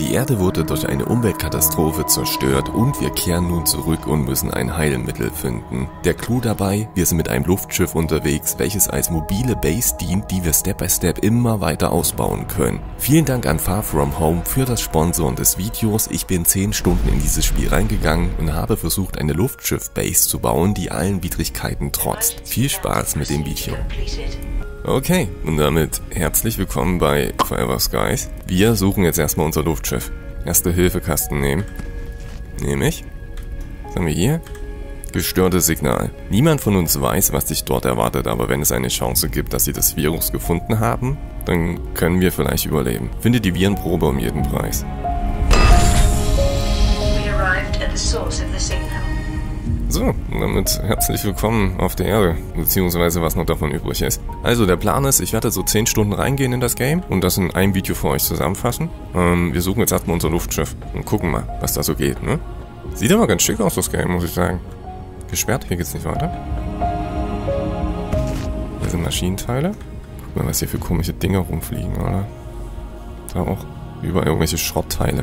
Die Erde wurde durch eine Umweltkatastrophe zerstört und wir kehren nun zurück und müssen ein Heilmittel finden. Der Clou dabei, wir sind mit einem Luftschiff unterwegs, welches als mobile Base dient, die wir Step by Step immer weiter ausbauen können. Vielen Dank an Far From Home für das Sponsoren des Videos. Ich bin 10 Stunden in dieses Spiel reingegangen und habe versucht, eine Luftschiff-Base zu bauen, die allen Widrigkeiten trotzt. Viel Spaß mit dem Video. Okay, und damit herzlich willkommen bei Forever Skies. Wir suchen jetzt erstmal unser Luftschiff. Erste-Hilfe-Kasten nehmen. Nehme ich. Was haben wir hier? Gestörtes Signal. Niemand von uns weiß, was dich dort erwartet, aber wenn es eine Chance gibt, dass sie das Virus gefunden haben, dann können wir vielleicht überleben. Finde die Virenprobe um jeden Preis. So, und damit herzlich willkommen auf der Erde, beziehungsweise was noch davon übrig ist. Also der Plan ist, ich werde so 10 Stunden reingehen in das Game und das in einem Video für euch zusammenfassen. Wir suchen jetzt erstmal unser Luftschiff und gucken mal, was da so geht, ne? Sieht aber ganz schick aus, das Game, muss ich sagen. Gesperrt, hier geht's nicht weiter. Das sind Maschinenteile. Guck mal, was hier für komische Dinger rumfliegen, oder? Da auch überall irgendwelche Schrottteile.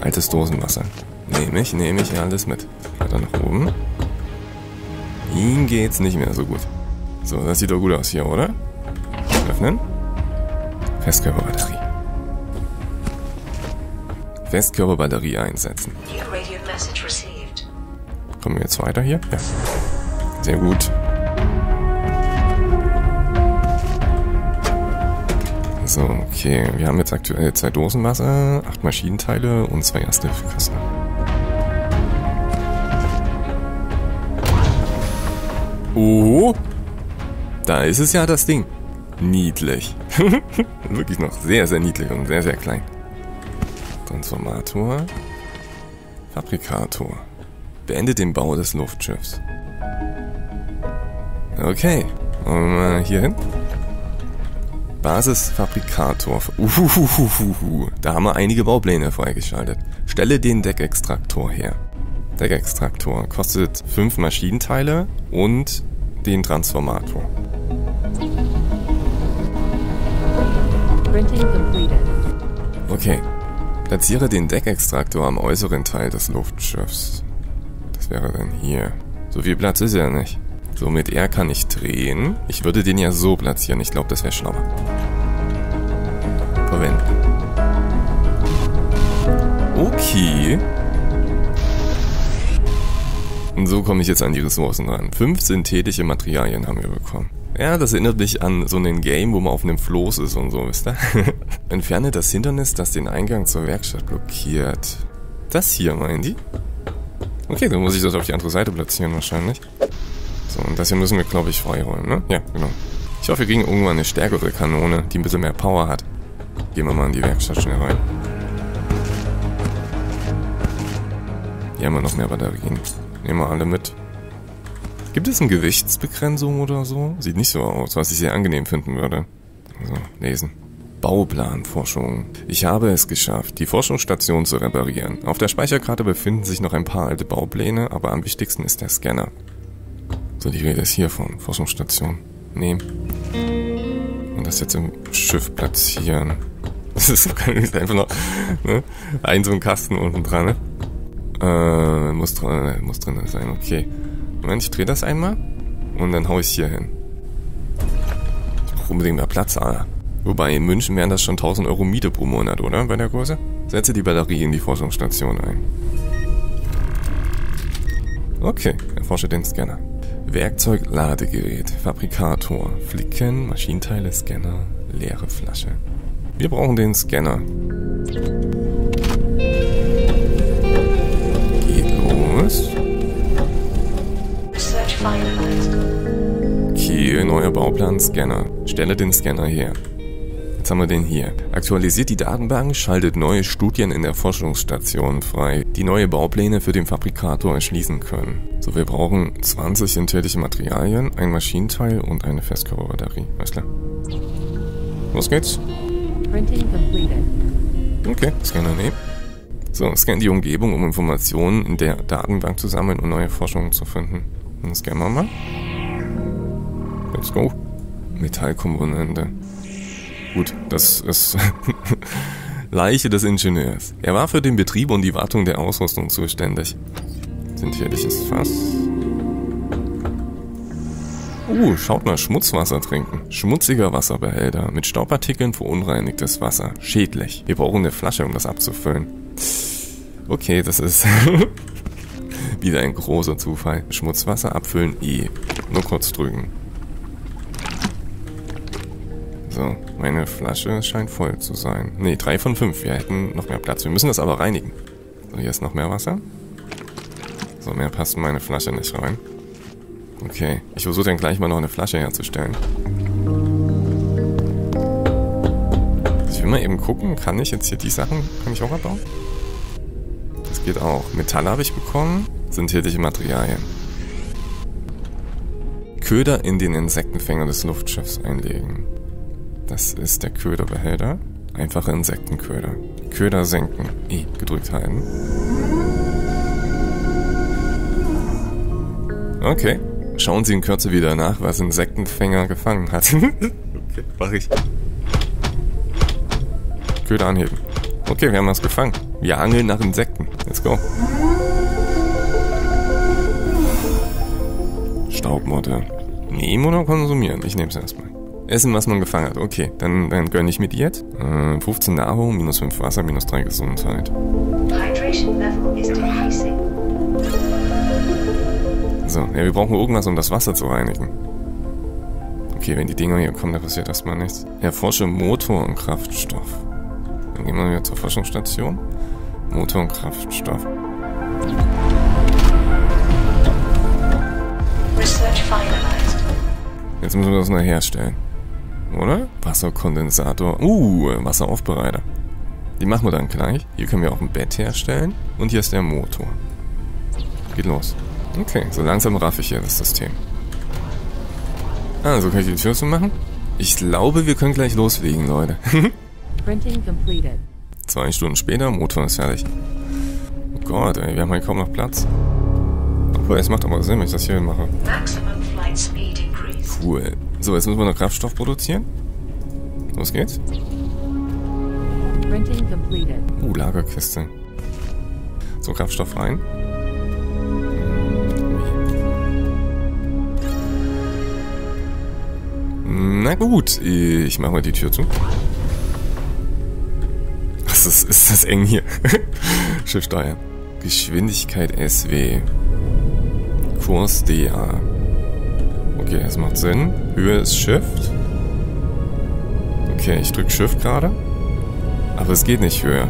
Altes Dosenwasser. Nehme ich ja alles mit. Weiter nach oben. Ihm geht's nicht mehr so gut. So, das sieht doch gut aus hier, oder? Öffnen. Festkörperbatterie. Festkörperbatterie einsetzen. Kommen wir jetzt weiter hier? Ja. Sehr gut. So, okay. Wir haben jetzt aktuell 2 Dosenwasser, 8 Maschinenteile und 2 Erste-Hilfe-Kasten. Oh, da ist es ja, das Ding. Niedlich. Wirklich noch sehr, sehr niedlich und sehr, sehr klein. Transformator. Fabrikator. Beendet den Bau des Luftschiffs. Okay. Und hier hin. Basisfabrikator. Da haben wir einige Baupläne freigeschaltet. Stelle den Deckextraktor her. Deckextraktor kostet 5 Maschinenteile und den Transformator. Okay. Platziere den Deckextraktor am äußeren Teil des Luftschiffs. Das wäre dann hier. So viel Platz ist ja nicht. So, mit R kann ich drehen. Ich würde den ja so platzieren. Ich glaube, das wäre schlauer. Verwenden. Okay. Und so komme ich jetzt an die Ressourcen ran. 5 synthetische Materialien haben wir bekommen. Ja, das erinnert mich an so einen Game, wo man auf einem Floß ist und so, wisst ihr? Entferne das Hindernis, das den Eingang zur Werkstatt blockiert. Das hier, meinen die? Okay, dann muss ich das auf die andere Seite platzieren wahrscheinlich. So, und das hier müssen wir, glaube ich, freiräumen, ne? Ja, genau. Ich hoffe, wir kriegen irgendwann eine stärkere Kanone, die ein bisschen mehr Power hat. Gehen wir mal in die Werkstatt schnell rein. Hier haben wir noch mehr Batterien. Nehmen wir alle mit. Gibt es eine Gewichtsbegrenzung oder so? Sieht nicht so aus, was ich sehr angenehm finden würde. So, lesen. Bauplanforschung. Ich habe es geschafft, die Forschungsstation zu reparieren. Auf der Speicherkarte befinden sich noch ein paar alte Baupläne, aber am wichtigsten ist der Scanner. So, die Rede ist hier von Forschungsstation. Nehmen. Und das jetzt im Schiff platzieren. Das ist doch einfach noch, ne? Ein so ein Kasten unten dran, ne? Muss drin sein, okay. Moment, ich drehe das einmal und dann hau ich hier hin. Ich brauche unbedingt mehr Platz, Alter. Wobei, in München wären das schon 1000 € Miete pro Monat, oder? Bei der Größe? Setze die Batterie in die Forschungsstation ein. Okay, erforsche den Scanner. Werkzeug, Ladegerät, Fabrikator, Flicken, Maschinenteile, Scanner, leere Flasche. Wir brauchen den Scanner. Okay, neuer Bauplan, Scanner. Stelle den Scanner her. Jetzt haben wir den hier. Aktualisiert die Datenbank, schaltet neue Studien in der Forschungsstation frei, die neue Baupläne für den Fabrikator erschließen können. So, wir brauchen 20 synthetische Materialien, ein Maschinenteil und eine Festkörperbatterie. Alles klar. Los geht's. Okay, Scanner nehmen. So, scan die Umgebung, um Informationen in der Datenbank zu sammeln und neue Forschungen zu finden. Dann scannen wir mal. Let's go. Metallkomponente. Gut, das ist Leiche des Ingenieurs. Er war für den Betrieb und die Wartung der Ausrüstung zuständig. Sintfährliches Fass. Schaut mal, Schmutzwasser trinken. Schmutziger Wasserbehälter mit Staubartikeln, verunreinigtes Wasser. Schädlich. Wir brauchen eine Flasche, um das abzufüllen. Okay, das ist wieder ein großer Zufall. Schmutzwasser abfüllen, nur kurz drücken. So, meine Flasche scheint voll zu sein. Ne, 3 von 5. Wir hätten noch mehr Platz. Wir müssen das aber reinigen. So, hier ist noch mehr Wasser. So, mehr passt in meine Flasche nicht rein. Okay, ich versuche dann gleich mal noch eine Flasche herzustellen. Ich will mal eben gucken, kann ich jetzt hier die Sachen, kann ich auch abbauen? Das geht auch. Metall habe ich bekommen, synthetische Materialien. Köder in den Insektenfänger des Luftschiffs einlegen. Das ist der Köderbehälter. Einfache Insektenköder. Köder senken. Gedrückt halten. Okay. Schauen Sie in Kürze wieder nach, was Insektenfänger gefangen hat. Okay, mach ich. Köder anheben. Okay, wir haben was gefangen. Wir angeln nach Insekten. Let's go. Staubmotte. Nehmen oder konsumieren? Ich nehme es erstmal. Essen, was man gefangen hat. Okay, dann gönne ich mir die jetzt. 15 Nahrung, minus 5 Wasser, minus 3 Gesundheit. Hydration level is decreasing. So, ja, wir brauchen irgendwas, um das Wasser zu reinigen. Okay, wenn die Dinger hier kommen, da passiert erstmal nichts. Erforsche Motor und Kraftstoff. Dann gehen wir wieder zur Forschungsstation. Motor und Kraftstoff. Research finalized. Jetzt müssen wir das noch herstellen. Oder? Wasserkondensator. Wasseraufbereiter. Die machen wir dann gleich. Hier können wir auch ein Bett herstellen. Und hier ist der Motor. Geht los. Okay, so langsam raff ich hier das System. So kann ich die Tür zu machen. Ich glaube, wir können gleich loslegen, Leute. 2 Stunden später, Motor ist fertig. Oh Gott, ey, wir haben hier kaum noch Platz. Obwohl, es macht aber Sinn, wenn ich das hier mache. Cool. So, jetzt müssen wir noch Kraftstoff produzieren. Los geht's. Lagerkiste. So, Kraftstoff rein. Na gut, ich mache mal die Tür zu. Was ist das eng hier? Schiff steuern. Geschwindigkeit SW. Kurs DA. Okay, das macht Sinn. Höhe ist Shift. Okay, ich drücke Shift gerade. Aber es geht nicht höher.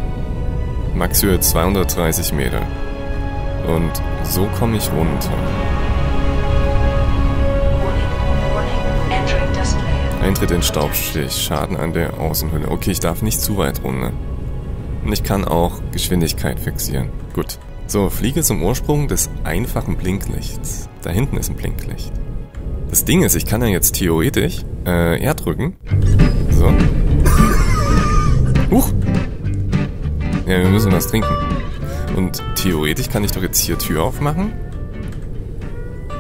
Max Höhe 230 Meter. Und so komme ich runter. Eintritt in Staubstich, Schaden an der Außenhülle. Okay, ich darf nicht zu weit runter. Und ich kann auch Geschwindigkeit fixieren. Gut. So, fliege zum Ursprung des einfachen Blinklichts. Da hinten ist ein Blinklicht. Das Ding ist, ich kann ja jetzt theoretisch R drücken. So. Huch! Ja, wir müssen was trinken. Und theoretisch kann ich doch jetzt hier Tür aufmachen.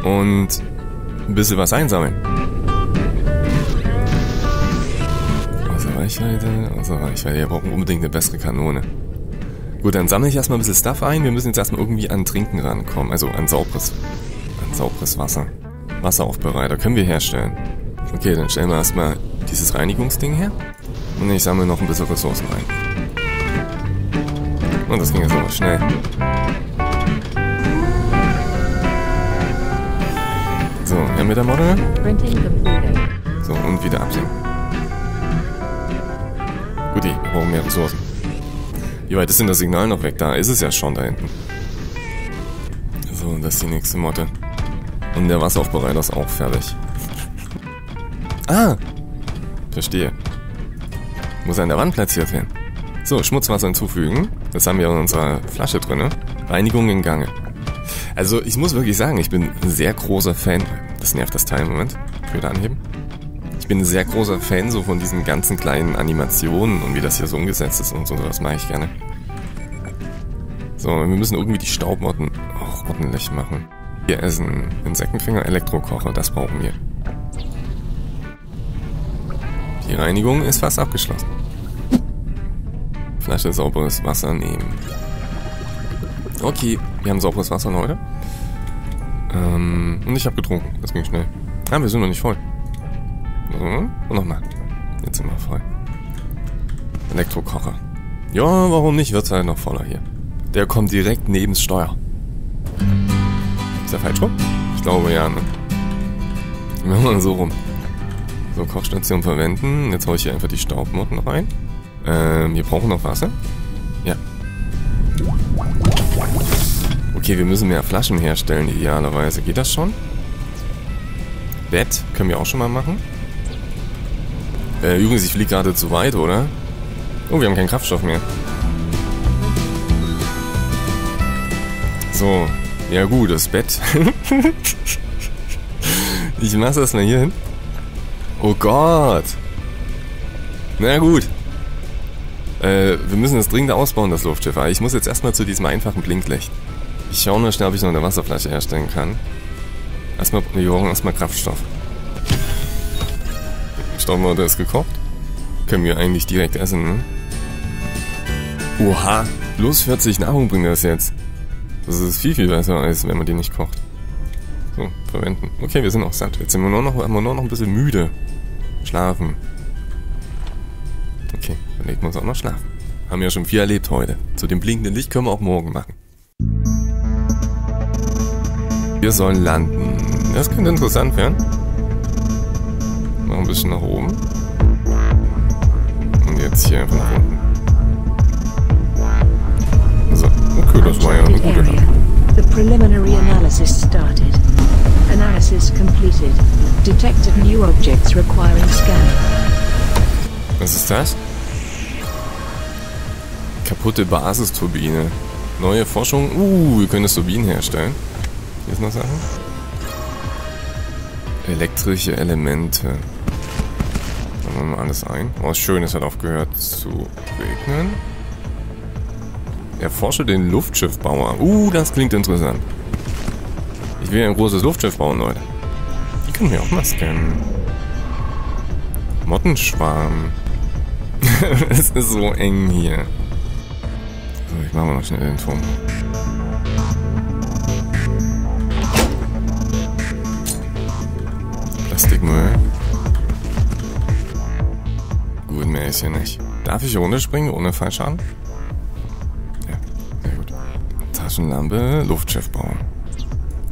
Und ein bisschen was einsammeln. Reichweite. Wir brauchen unbedingt eine bessere Kanone. Gut, dann sammle ich erstmal ein bisschen Stuff ein. Wir müssen jetzt erstmal irgendwie an Trinken rankommen. Also an sauberes Wasser. Wasseraufbereiter können wir herstellen. Okay, dann stellen wir erstmal dieses Reinigungsding her. Und ich sammle noch ein bisschen Ressourcen ein. Und das ging jetzt aber schnell. So, her mit der Model. So, und wieder absenken. Guti, wir brauchen mehr Ressourcen. Wie weit ist denn das Signal noch weg? Da ist es ja schon da hinten. So, und das ist die nächste Motte. Und der Wasseraufbereiter ist auch fertig. Verstehe. Muss an der Wand platziert werden. So, Schmutzwasser hinzufügen. Das haben wir in unserer Flasche drin. Reinigung in Gange. Also, ich muss wirklich sagen, ich bin ein sehr großer Fan. Das nervt das Teil. Moment. Köder anheben. Ich bin ein sehr großer Fan so von diesen ganzen kleinen Animationen und wie das hier so umgesetzt ist und so, das mache ich gerne. So, wir müssen irgendwie die Staubmotten auch ordentlich machen. Hier essen Insektenfinger, Elektrokocher, das brauchen wir. Die Reinigung ist fast abgeschlossen. Flasche sauberes Wasser nehmen. Okay, wir haben sauberes Wasser, Leute. Und ich habe getrunken. Das ging schnell. Ah, wir sind noch nicht voll. So, und nochmal. Jetzt sind wir voll. Elektrokocher. Ja, warum nicht? Wird's halt noch voller hier. Der kommt direkt neben's Steuer. Ist der falsch rum? Ich glaube ja, ne? Machen wir mal so rum. So, Kochstation verwenden. Jetzt hau ich hier einfach die Staubmotten rein. Wir brauchen noch Wasser. Ja. Okay, wir müssen mehr Flaschen herstellen, idealerweise. Geht das schon? Bett können wir auch schon mal machen. Übrigens, ich fliege gerade zu weit, oder? Oh, wir haben keinen Kraftstoff mehr. So. Ja gut, das Bett. Ich mach's erstmal hier hin. Oh Gott. Na gut. Wir müssen das dringend ausbauen, das Luftschiff. Aber ich muss jetzt erstmal zu diesem einfachen Blinklicht. Ich schaue nur schnell, ob ich noch eine Wasserflasche herstellen kann. Wir brauchen erstmal Kraftstoff. Staubmotor ist gekocht. Können wir eigentlich direkt essen, ne? Oha, bloß 40 Nahrung bringt das jetzt. Das ist viel, viel besser, als wenn man die nicht kocht. So, verwenden. Okay, wir sind auch satt. Jetzt sind wir nur noch ein bisschen müde. Schlafen. Okay, dann legen wir uns auch noch schlafen. Haben ja schon viel erlebt heute. Zu dem blinkenden Licht können wir auch morgen machen. Wir sollen landen. Das könnte interessant werden. Noch ein bisschen nach oben. Und jetzt hier einfach nach unten. So, okay, das war ja eine gute Sache. The preliminary analysis started. Analysis completed. Detected new objects requiring scan. Was ist das? Kaputte Basisturbine. Neue Forschung. Wir können das Turbinen herstellen. Hier ist noch Sachen. Elektrische Elemente. Dann machen wir mal alles ein. Oh, schön, es hat aufgehört zu regnen. Erforsche den Luftschiffbauer. Das klingt interessant. Ich will ein großes Luftschiff bauen, Leute. Die können wir auch mal scannen. Mottenschwarm. Es ist so eng hier. So, ich mache mal noch schnell den Turm. Plastikmüll. Gut, mehr ist hier nicht. Darf ich hier runterspringen ohne Fallschaden? Ja, sehr gut. Taschenlampe, Luftschiff bauen.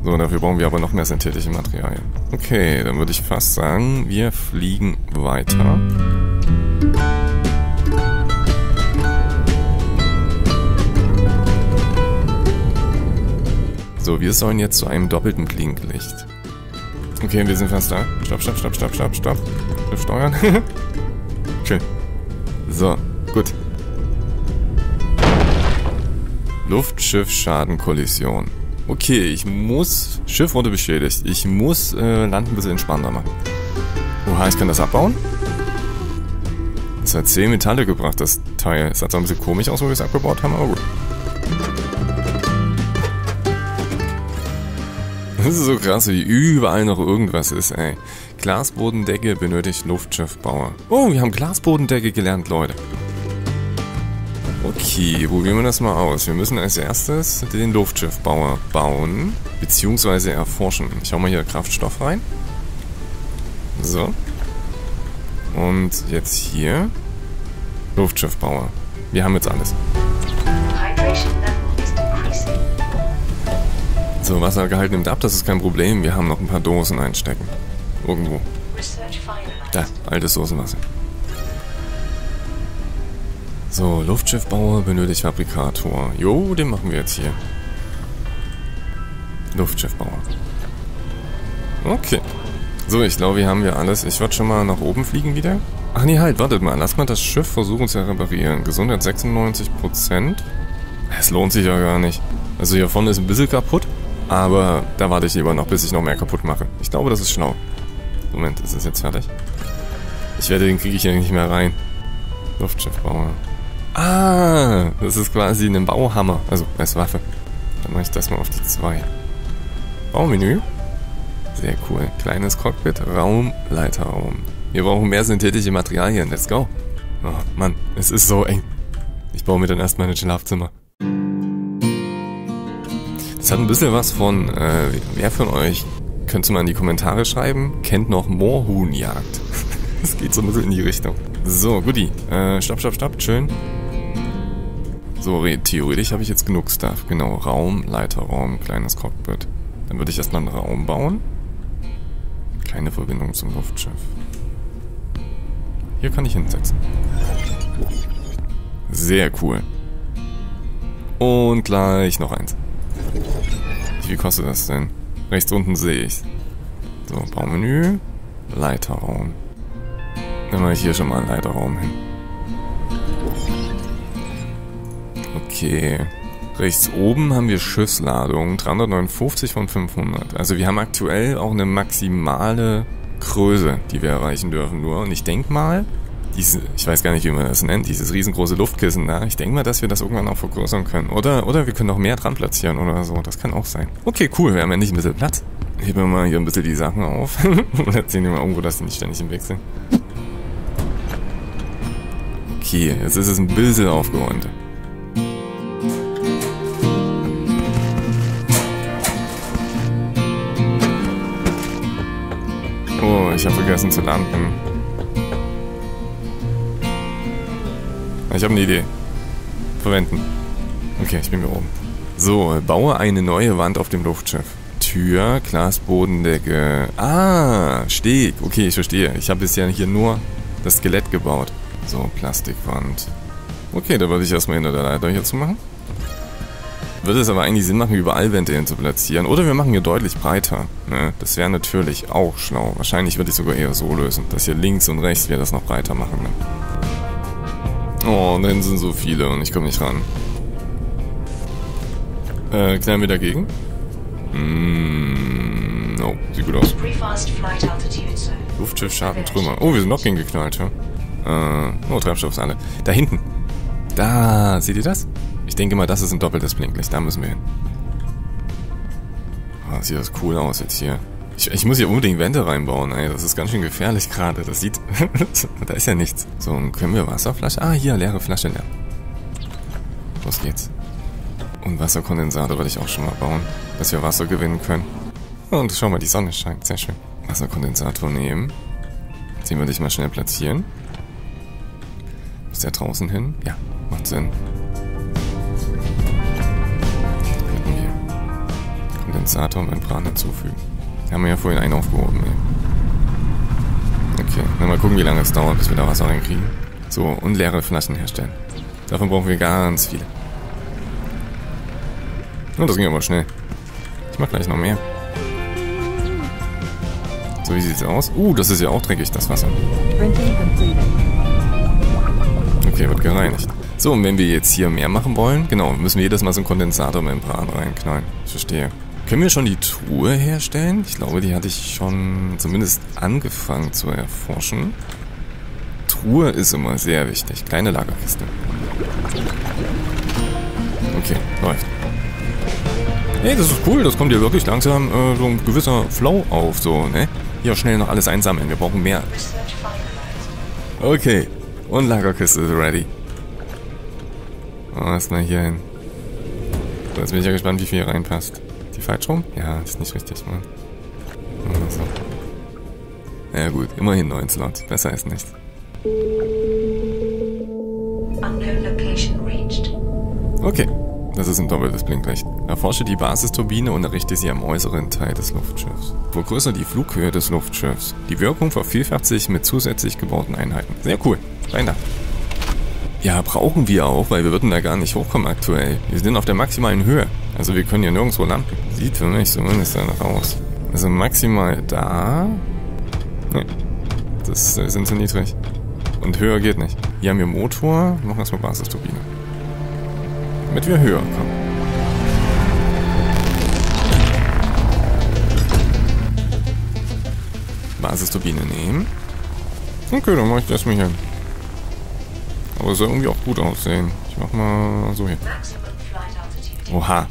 So, dafür brauchen wir aber noch mehr synthetische Materialien. Okay, dann würde ich fast sagen, wir fliegen weiter. So, wir sollen jetzt zu einem doppelten Blinklicht. Okay, wir sind fast da. Stopp, stopp, stopp, stopp, stopp, stopp. Steuern. Schön. So, gut. Luftschiff-Schaden-Kollision. Okay, ich muss... Schiff wurde beschädigt. Ich muss Land ein bisschen entspannter machen. Oha, ich kann das abbauen? Es hat 10 Metalle gebracht, das Teil. Es hat so ein bisschen komisch aus, wo wir es abgebaut haben, aber gut. Das ist so krass, wie überall noch irgendwas ist, ey. Glasbodendecke benötigt Luftschiffbauer. Oh, wir haben Glasbodendecke gelernt, Leute. Okay, probieren wir das mal aus. Wir müssen als erstes den Luftschiffbauer bauen, beziehungsweise erforschen. Ich hau mal hier Kraftstoff rein. So. Und jetzt hier. Luftschiffbauer. Wir haben jetzt alles. So, Wassergehalt nimmt ab, das ist kein Problem. Wir haben noch ein paar Dosen einstecken. Irgendwo. Da, altes Dosenwasser. So, Luftschiffbauer benötigt Fabrikator. Jo, den machen wir jetzt hier. Luftschiffbauer. Okay. So, ich glaube, hier haben wir alles. Ich würde schon mal nach oben fliegen wieder. Ach nee, halt, wartet mal. Lass mal das Schiff versuchen zu reparieren. Gesundheit 96%. Es lohnt sich ja gar nicht. Also hier vorne ist ein bisschen kaputt. Aber da warte ich lieber noch, bis ich noch mehr kaputt mache. Ich glaube, das ist schlau. Moment, ist es jetzt fertig? Ich werde den kriege ich ja nicht mehr rein. Luftschiffbauer. Ah, das ist quasi ein Bauhammer. Also als Waffe. Dann mache ich das mal auf die 2. Baumenü. Sehr cool. Kleines Cockpit, Raum, Leiterraum. Wir brauchen mehr synthetische Materialien. Let's go. Oh Mann, es ist so eng. Ich baue mir dann erstmal ein Schlafzimmer. Das hat ein bisschen was von, wer von euch? Könnt ihr mal in die Kommentare schreiben. Kennt noch Moorhuhnjagd? Es geht so ein bisschen in die Richtung. So, guti. Stopp. Schön. So, theoretisch habe ich jetzt genug Stuff. Genau, Raum, Leiterraum, kleines Cockpit. Dann würde ich erstmal einen Raum bauen. Keine Verbindung zum Luftschiff. Hier kann ich hinsetzen. Sehr cool. Und gleich noch eins. Wie viel kostet das denn? Rechts unten sehe ich's. So, Baumenü. Leiterraum. Dann mache ich hier schon mal einen Leiterraum hin. Okay. Rechts oben haben wir Schiffsladung. 359 von 500. Also wir haben aktuell auch eine maximale Größe, die wir erreichen dürfen nur. Und ich denke mal, ich weiß gar nicht, wie man das nennt, dieses riesengroße Luftkissen da. Ich denke mal, dass wir das irgendwann auch vergrößern können. Oder wir können noch mehr dran platzieren oder so. Das kann auch sein. Okay, cool. Wir haben endlich ein bisschen Platz. Heben wir mal hier ein bisschen die Sachen auf. Und erzählen wir mal irgendwo, dass die nicht ständig im Weg sind. Okay, jetzt ist es ein bisschen aufgeräumt. Oh, ich habe vergessen zu landen. Ich habe eine Idee. Verwenden. Okay, ich bin hier oben. So, baue eine neue Wand auf dem Luftschiff. Tür, Glasbodendecke. Ah, Steg. Okay, ich verstehe. Ich habe bisher hier nur das Skelett gebaut. So, Plastikwand. Okay, da würde ich erstmal hinter der Leiter hier zu machen. Würde es aber eigentlich Sinn machen, überall Wände hin zu platzieren. Oder wir machen hier deutlich breiter. Ne? Das wäre natürlich auch schlau. Wahrscheinlich würde ich sogar eher so lösen, dass hier links und rechts wir das noch breiter machen. Ne? Oh, und dann sind so viele und ich komme nicht ran. Knallen wir dagegen? Oh, sieht gut aus. Luftschiff, Schaden, Trümmer. Oh, wir sind noch gegengeknallt, ja. Oh, Treibstoff ist alle. Da hinten. Da, seht ihr das? Ich denke mal, das ist ein doppeltes Blinklicht. Da müssen wir hin. Oh, sieht das cool aus jetzt hier. Ich muss hier unbedingt Wände reinbauen. Ey, das ist ganz schön gefährlich gerade. Das sieht... Da ist ja nichts. So, können wir Wasserflasche... Ah, hier, leere Flasche leer. Los geht's. Und Wasserkondensator würde ich auch schon mal bauen, dass wir Wasser gewinnen können. Und schau mal, die Sonne scheint. Sehr schön. Wasserkondensator nehmen. Den würde ich mal schnell platzieren. Ist der draußen hin? Ja, macht Sinn. Hätten wir Kondensator und Membran hinzufügen. Da haben wir ja vorhin einen aufgehoben. Ey. Okay, dann mal gucken, wie lange es dauert, bis wir da Wasser reinkriegen. So, und leere Flaschen herstellen. Davon brauchen wir ganz viele. Und das ging aber schnell. Ich mach gleich noch mehr. So, wie sieht's aus? Das ist ja auch dreckig, das Wasser. Okay, wird gereinigt. So, und wenn wir jetzt hier mehr machen wollen, genau, müssen wir jedes Mal so ein Kondensatormembran reinknallen. Ich verstehe. Können wir schon die Truhe herstellen? Ich glaube, die hatte ich schon zumindest angefangen zu erforschen. Truhe ist immer sehr wichtig. Kleine Lagerkiste. Okay, läuft. Hey, das ist cool. Das kommt hier wirklich langsam so ein gewisser Flow auf, so, ne? Hier schnell noch alles einsammeln. Wir brauchen mehr. Okay. Und Lagerkiste ist ready. Erstmal hier hin. So, jetzt bin ich ja gespannt, wie viel hier reinpasst. Die falsch rum? Ja, das ist nicht richtig, Mann. So. Na gut, immerhin 9 Slots. Besser als nichts. Okay, das ist ein doppeltes Blinklicht. Erforsche die Basisturbine und errichte sie am äußeren Teil des Luftschiffs. Vergrößere die Flughöhe des Luftschiffs. Die Wirkung vervielfacht sich mit zusätzlich gebauten Einheiten. Sehr cool. Rein da. Ja, brauchen wir auch, weil wir würden da gar nicht hochkommen aktuell. Wir sind auf der maximalen Höhe. Also wir können hier nirgendwo landen. Sieht für mich zumindest danach aus. Also maximal da... Ne. Das sind zu niedrig. Und höher geht nicht. Hier haben wir Motor. Machen erstmal Basisturbine. Damit wir höher kommen. Basisturbine nehmen. Okay, dann mache ich das mal hier. Aber es soll irgendwie auch gut aussehen. Ich mach mal so hier. Oha.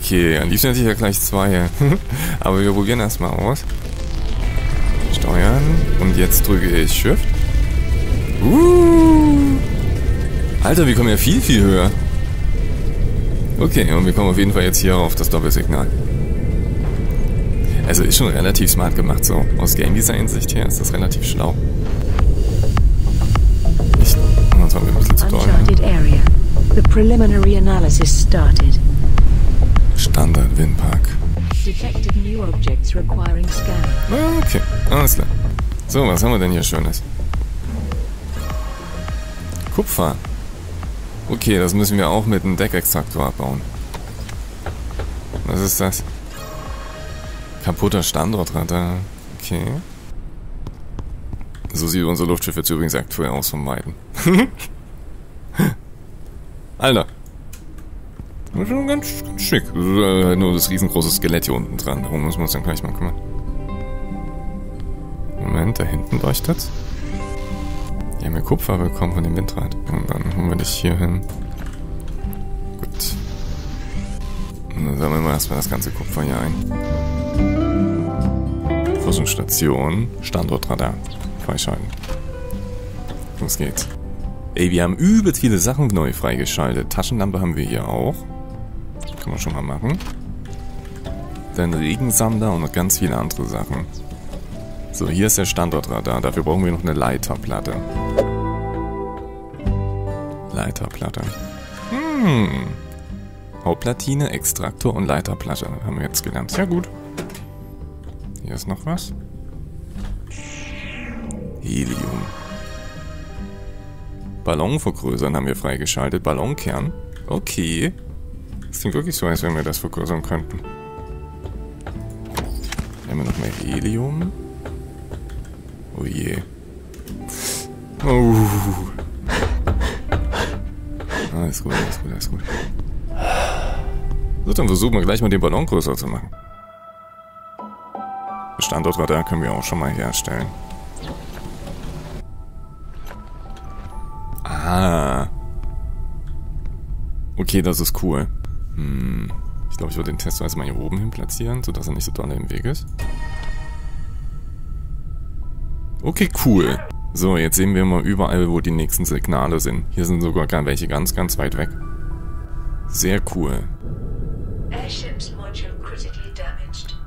Okay, am liebsten hätte ich ja gleich zwei. Aber wir probieren erstmal aus. steuern. Und jetzt drücke ich Shift. Alter, wir kommen ja viel, viel höher. Okay, und wir kommen auf jeden Fall jetzt hier auf das Doppelsignal. Also ist schon relativ smart gemacht so. Aus Game-Design-Sicht her ist das relativ schlau. Sonst haben wir ein bisschen zu doll. Standard-Windpark. Okay, alles klar. So, was haben wir denn hier Schönes? Kupfer. Okay, das müssen wir auch mit einem Deckextraktor abbauen. Was ist das? Kaputter Standortradar. Okay. So sieht unser Luftschiff jetzt übrigens aktuell aus vom Weiden. Alter. Das ist schon ganz schick. Nur das riesengroße Skelett hier unten dran. Darum müssen wir uns dann gleich mal kümmern. Moment, da hinten leuchtet's. Wir haben ja Kupfer bekommen von dem Windrad. Und dann holen wir dich hier hin. Gut. Und dann sammeln wir erstmal das ganze Kupfer hier ein. Forschungsstation, Standortradar. Freischalten. Los geht's. Ey, wir haben übelst viele Sachen neu freigeschaltet. Taschenlampe haben wir hier auch. Kann man schon mal machen. Dann Regensammler und noch ganz viele andere Sachen. So, hier ist der Standortradar. Dafür brauchen wir noch eine Leiterplatte. Hauptplatine, Extraktor und Leiterplatte. Haben wir jetzt gelernt. Ja gut. Hier ist noch was. Helium. Ballon vergrößern haben wir freigeschaltet. Ballonkern. Okay. Das klingt wirklich so, als wenn wir das vergrößern könnten. Haben wir noch mehr Helium? Oh je. Alles gut, alles gut, alles gut. So, dann versuchen wir gleich mal den Ballon größer zu machen. Standortradar können wir auch schon mal herstellen. Ah. Okay, das ist cool. Ich glaube, ich würde den Tester erstmal hier oben hin platzieren, sodass er nicht so doll im Weg ist. Okay, cool. So, jetzt sehen wir mal überall, wo die nächsten Signale sind. Hier sind sogar welche ganz weit weg. Sehr cool.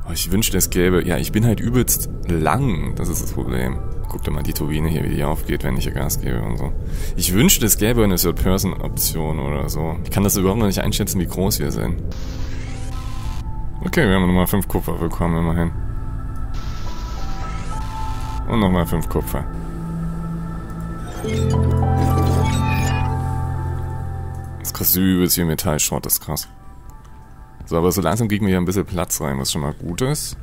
Oh, ich wünschte, es gäbe... Ja, ich bin halt übelst lang. Das ist das Problem. Guck dir mal die Turbine hier, wie die aufgeht, wenn ich hier Gas gebe und so. Ich wünschte, es gäbe eine Third-Person-Option oder so. Ich kann das überhaupt noch nicht einschätzen, wie groß wir sind. Okay, wir haben nochmal 5 Kupfer bekommen, immerhin. Und nochmal 5 Kupfer. Das kriegst du übelst viel Metallschrott, das ist krass. So, aber so langsam kriegen wir hier ein bisschen Platz rein, was schon mal gut ist.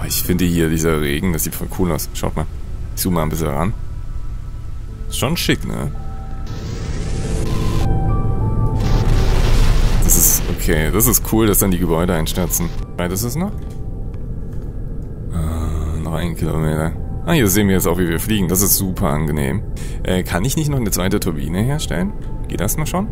Oh, ich finde hier dieser Regen, das sieht voll cool aus. Schaut mal. Ich zoome mal ein bisschen ran. Ist schon schick, ne? Das ist, okay, das ist cool, dass dann die Gebäude einstürzen. Weit ist es noch? Noch 1 Kilometer. Ah, hier sehen wir jetzt auch, wie wir fliegen. Das ist super angenehm. Kann ich nicht noch eine zweite Turbine herstellen? Geht das noch schon?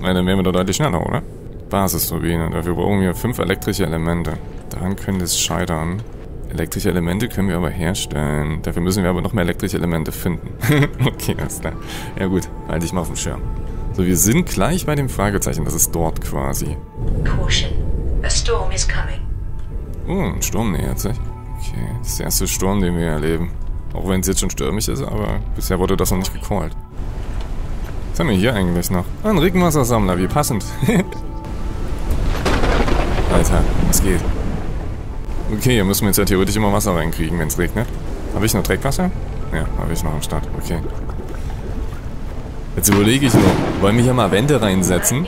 Weil dann wären wir doch deutlich schneller, oder? Basisturbine. Dafür brauchen wir 5 elektrische Elemente. Daran könnte es scheitern. Elektrische Elemente können wir aber herstellen. Dafür müssen wir aber noch mehr elektrische Elemente finden. Okay, alles klar. Ja gut, halte ich mal auf dem Schirm. So, wir sind gleich bei dem Fragezeichen. Das ist dort quasi. Caution. A storm is coming. Oh, ein Sturm nähert sich. Okay, das ist der erste Sturm, den wir erleben. Auch wenn es jetzt schon stürmisch ist, aber bisher wurde das noch nicht gecallt. Was haben wir hier eigentlich noch? Ah, ein Regenwassersammler, wie passend. Alter, was geht? Okay, hier müssen wir jetzt ja theoretisch immer Wasser reinkriegen, wenn es regnet. Habe ich noch Dreckwasser? Ja, habe ich noch am Start. Okay. Jetzt überlege ich nur, wollen wir hier mal Wände reinsetzen?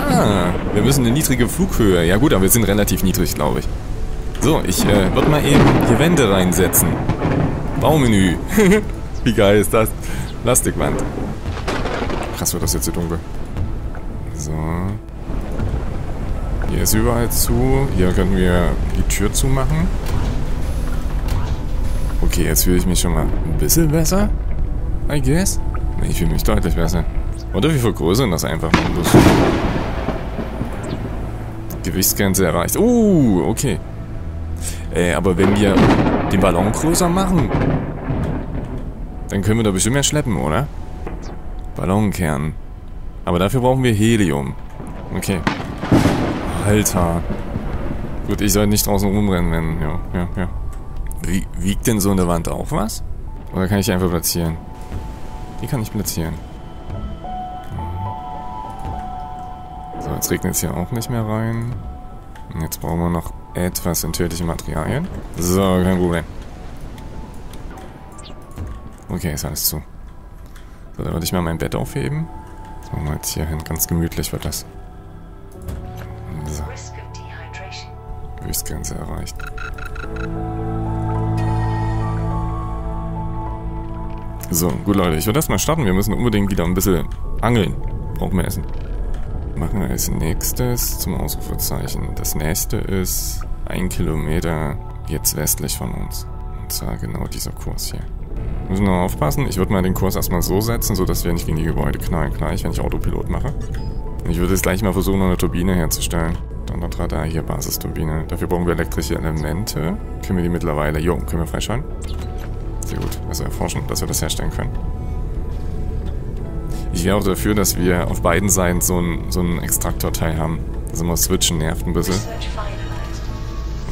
Ah, wir müssen eine niedrige Flughöhe. Ja gut, aber wir sind relativ niedrig, glaube ich. So, ich würde mal eben die Wände reinsetzen. Baumenü. Wie geil ist das? Plastikwand. Krass, wird das jetzt hier dunkel. So. Hier ist überall zu. Hier könnten wir die Tür zumachen. Okay, jetzt fühle ich mich schon mal ein bisschen besser. I guess. Ich fühle mich deutlich besser. Oder wir vergrößern das einfach mal. Gewichtsgrenze erreicht. Okay. Aber wenn wir den Ballon größer machen, dann können wir da bestimmt mehr schleppen, oder? Ballonkern. Aber dafür brauchen wir Helium. Okay. Alter. Gut, ich sollte nicht draußen rumrennen, wenn... Ja. Wiegt denn so eine Wand auch was? Oder kann ich die einfach platzieren? Die kann ich platzieren. So, jetzt regnet es hier auch nicht mehr rein. Und jetzt brauchen wir noch etwas natürliche Materialien. So, kein Problem. Okay, ist alles zu. So, dann würde ich mal mein Bett aufheben. Das machen wir jetzt hier hin. Ganz gemütlich wird das. So. Höchstgrenze erreicht. So, gut Leute, ich würde erstmal starten. Wir müssen unbedingt wieder ein bisschen angeln. Brauchen wir Essen. Machen wir als nächstes zum Ausrufezeichen. Das nächste ist 1 Kilometer jetzt westlich von uns. Und zwar genau dieser Kurs hier. Müssen wir noch aufpassen. Ich würde mal den Kurs erstmal so setzen, sodass wir nicht gegen die Gebäude knallen gleich, wenn ich Autopilot mache. Ich würde jetzt gleich mal versuchen, noch eine Turbine herzustellen. Radar hier, Basisturbine. Dafür brauchen wir elektrische Elemente. Können wir die mittlerweile... Jo, können wir freischalten? Sehr gut. Also erforschen, dass wir das herstellen können. Ich wäre auch dafür, dass wir auf beiden Seiten so einen Extraktorteil haben. Also mal switchen nervt ein bisschen.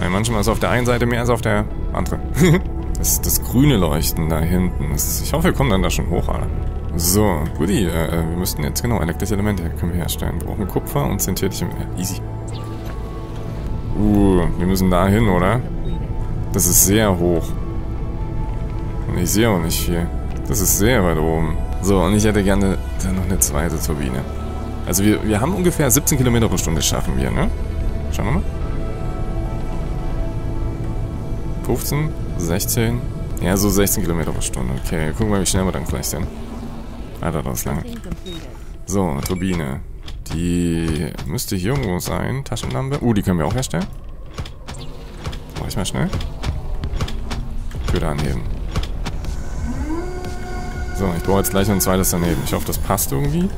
Weil manchmal ist auf der einen Seite mehr als auf der anderen. Das grüne Leuchten da hinten. Ich hoffe, wir kommen dann da schon hoch, Alter. So, guti. Wir müssten jetzt... Genau, elektrische Elemente können wir herstellen. Wir brauchen Kupfer und synthetische... Easy. Wir müssen da hin, oder? Das ist sehr hoch. Und ich sehe auch nicht viel. Das ist sehr weit oben. So, und ich hätte gerne dann noch eine zweite Turbine. Also wir haben ungefähr 17 Kilometer pro Stunde schaffen wir, ne? Schauen wir mal. 15, 16. Ja, so 16 Kilometer pro Stunde. Okay, gucken wir mal, wie schnell wir dann gleich sind. Alter, das ist lang. So, Turbine. Die müsste hier irgendwo sein. Taschenlampe. Die können wir auch herstellen. Mach ich mal schnell. Köder anheben. So, ich brauche jetzt gleich noch ein zweites daneben. Ich hoffe, das passt irgendwie.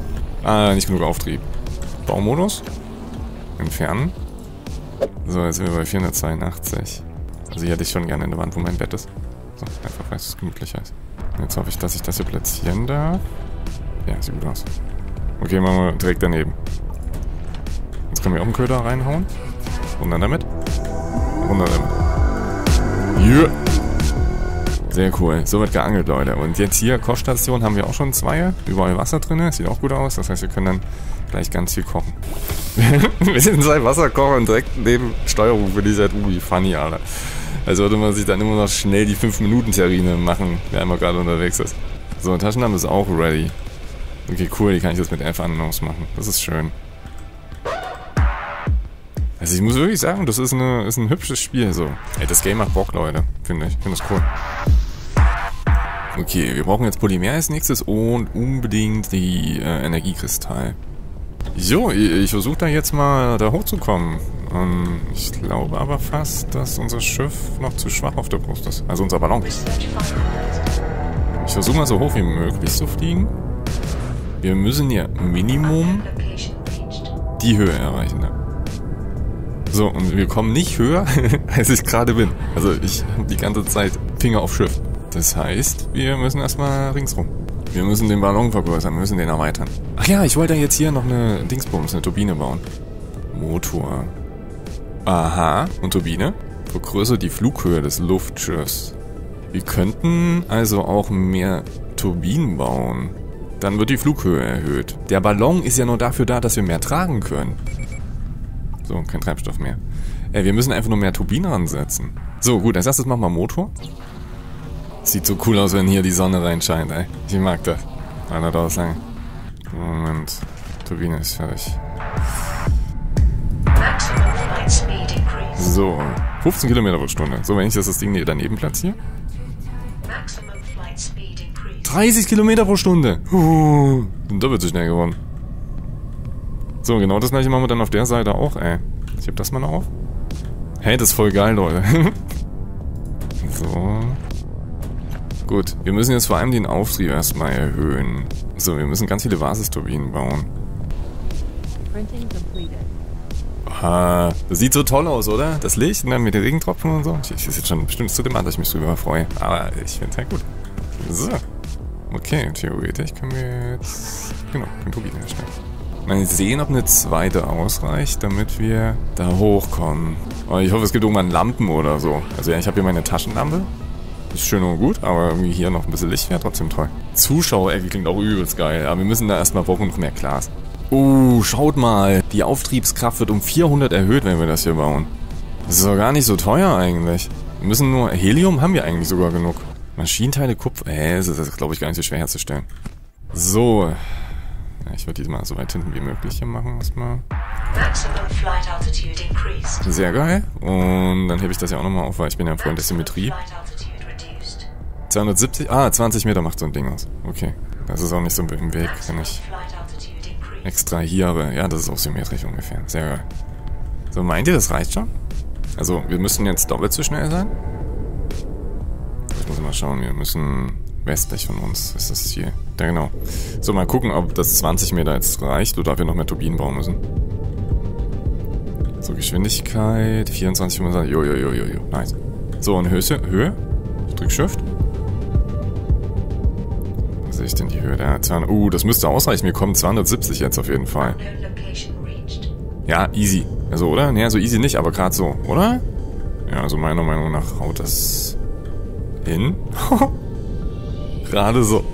Nicht genug Auftrieb. Baumodus. Entfernen. So, jetzt sind wir bei 482. Also hier hätte ich schon gerne eine Wand, wo mein Bett ist. So, einfach weil es gemütlicher ist. Jetzt hoffe ich, dass ich das hier platzieren darf. Ja, sieht gut aus. Okay, machen wir direkt daneben. Jetzt können wir auch einen Köder reinhauen. Runter damit. Runter damit. Yeah. Sehr cool. So wird geangelt, Leute. Und jetzt hier, Kochstation, haben wir auch schon 2. Überall Wasser drin. Sieht auch gut aus. Das heißt, wir können dann gleich ganz viel kochen. Wir sind seit Wasserkocher und direkt neben Steuerung für die Seite. Wie funny, Alter. Also würde man sich dann immer noch schnell die 5-Minuten-Terrine machen, wer einmal gerade unterwegs ist. So, Taschenlampe ist auch ready. Okay, cool, die kann ich jetzt mit F an ausmachen. Das ist schön. Also ich muss wirklich sagen, das ist ein hübsches Spiel so. Ey, das Game macht Bock, Leute. Finde ich. Ich finde das cool. Okay, wir brauchen jetzt Polymer als nächstes und unbedingt die Energiekristall. So, ich versuche da jetzt mal da hochzukommen. Ich glaube aber fast, dass unser Schiff noch zu schwach auf der Brust ist. Also unser Ballon. Ich versuche mal so hoch wie möglich zu fliegen. Wir müssen ja Minimum die Höhe erreichen. So, und wir kommen nicht höher, als ich gerade bin. Also ich habe die ganze Zeit Finger auf Schiff. Das heißt, wir müssen erstmal ringsrum. Wir müssen den Ballon vergrößern, wir müssen den erweitern. Ach ja, ich wollte jetzt hier noch eine Dingsbums, eine Turbine bauen. Motor. Aha, und Turbine. Vergrößert die Flughöhe des Luftschiffs. Wir könnten also auch mehr Turbinen bauen. Dann wird die Flughöhe erhöht. Der Ballon ist ja nur dafür da, dass wir mehr tragen können. So, kein Treibstoff mehr. Wir müssen einfach nur mehr Turbinen ansetzen. So, gut, als erstes machen wir Motor. Sieht so cool aus, wenn hier die Sonne reinscheint, ey. Ich mag das. Alter, dauert lang. Moment. Turbine ist fertig. So, 15 Kilometer pro Stunde. So, wenn ich das Ding hier daneben platziere. 30 Kilometer pro Stunde. Bin doppelt so schnell geworden. So, genau das gleiche machen wir dann auf der Seite auch, ey. Ich heb das mal noch auf. Hey, das ist voll geil, Leute. So. Gut, wir müssen jetzt vor allem den Auftrieb erstmal erhöhen. So, wir müssen ganz viele Basisturbinen bauen. Aha. Das sieht so toll aus, oder? Das Licht und dann mit den Regentropfen und so. Ich ist jetzt schon bestimmt zu dem an, dass ich mich drüber freue. Aber ich finde es halt gut. So. Okay, theoretisch können wir jetzt... Genau, den Tobi herstellen. Mal sehen, ob eine zweite ausreicht, damit wir da hochkommen. Aber ich hoffe, es gibt irgendwann Lampen oder so. Also ja, ich habe hier meine Taschenlampe. Ist schön und gut, aber irgendwie hier noch ein bisschen Licht wäre trotzdem toll. Zuschauerecke klingt auch übelst geil, aber wir müssen da erstmal brauchen noch mehr Glas. Oh, schaut mal. Die Auftriebskraft wird um 400 erhöht, wenn wir das hier bauen. Das ist doch gar nicht so teuer eigentlich. Wir müssen nur... Helium haben wir eigentlich sogar genug. Maschinenteile, Kupfer... das ist, glaube ich, gar nicht so schwer herzustellen. So. Ich würde diesmal so weit hinten wie möglich hier machen erstmal. Sehr geil. Und dann hebe ich das ja auch nochmal auf, weil ich bin ja ein Freund der Symmetrie. 270... Ah, 20 Meter macht so ein Ding aus. Okay. Das ist auch nicht so im Weg, wenn ich... Extrahiere. Ja, das ist auch symmetrisch ungefähr. Sehr geil. So, meint ihr, das reicht schon? Also, wir müssen jetzt doppelt so schnell sein. Ich muss mal schauen, wir müssen westlich von uns, ist das Ziel. Ja, genau. So, mal gucken, ob das 20 Meter jetzt reicht oder ob wir noch mehr Turbinen bauen müssen. So, Geschwindigkeit, 24, 25, jo, nice. So, und Höhe? Ich drück Shift. Sehe ich denn die Höhe? Ja, 200, das müsste ausreichen. Wir kommen 270 jetzt auf jeden Fall. Ja, easy. Also, oder? Naja, so easy nicht, aber gerade so, oder? Ja, also meiner Meinung nach haut das hin. Gerade so.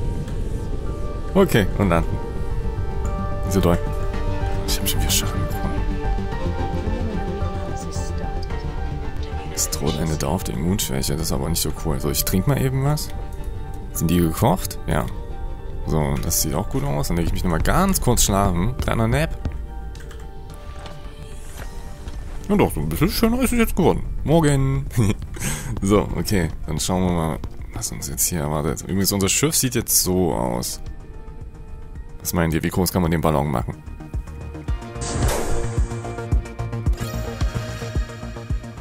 Okay, und landen. Diese Deu. Ich habe schon wieder Schaden bekommen. Es droht eine dauerhafte Immunschwäche. Das ist aber nicht so cool. So, ich trinke mal eben was. Sind die gekocht? Ja. So, das sieht auch gut aus. Dann lege ich mich nochmal ganz kurz schlafen. Kleiner Nap. Ja doch, so ein bisschen schöner ist es jetzt geworden. Morgen. So, okay. Dann schauen wir mal, was uns jetzt hier erwartet. Übrigens, unser Schiff sieht jetzt so aus. Was meint ihr? Wie groß kann man den Ballon machen?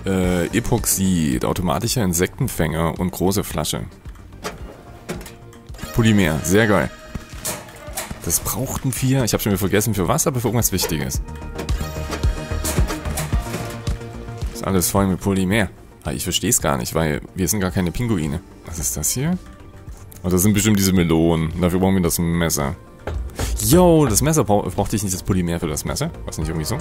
Epoxid, automatischer Insektenfänger und große Flasche. Polymer, sehr geil. Das brauchten wir. Ich habe schon wieder vergessen für was, aber für irgendwas Wichtiges. Ist alles voll mit Polymer. Aber ich verstehe es gar nicht, weil wir sind gar keine Pinguine. Was ist das hier? Oh, das sind bestimmt diese Melonen. Dafür brauchen wir das Messer. Yo, das Messer brauchte ich nicht, das Polymer für das Messer. Weiß nicht, irgendwie so.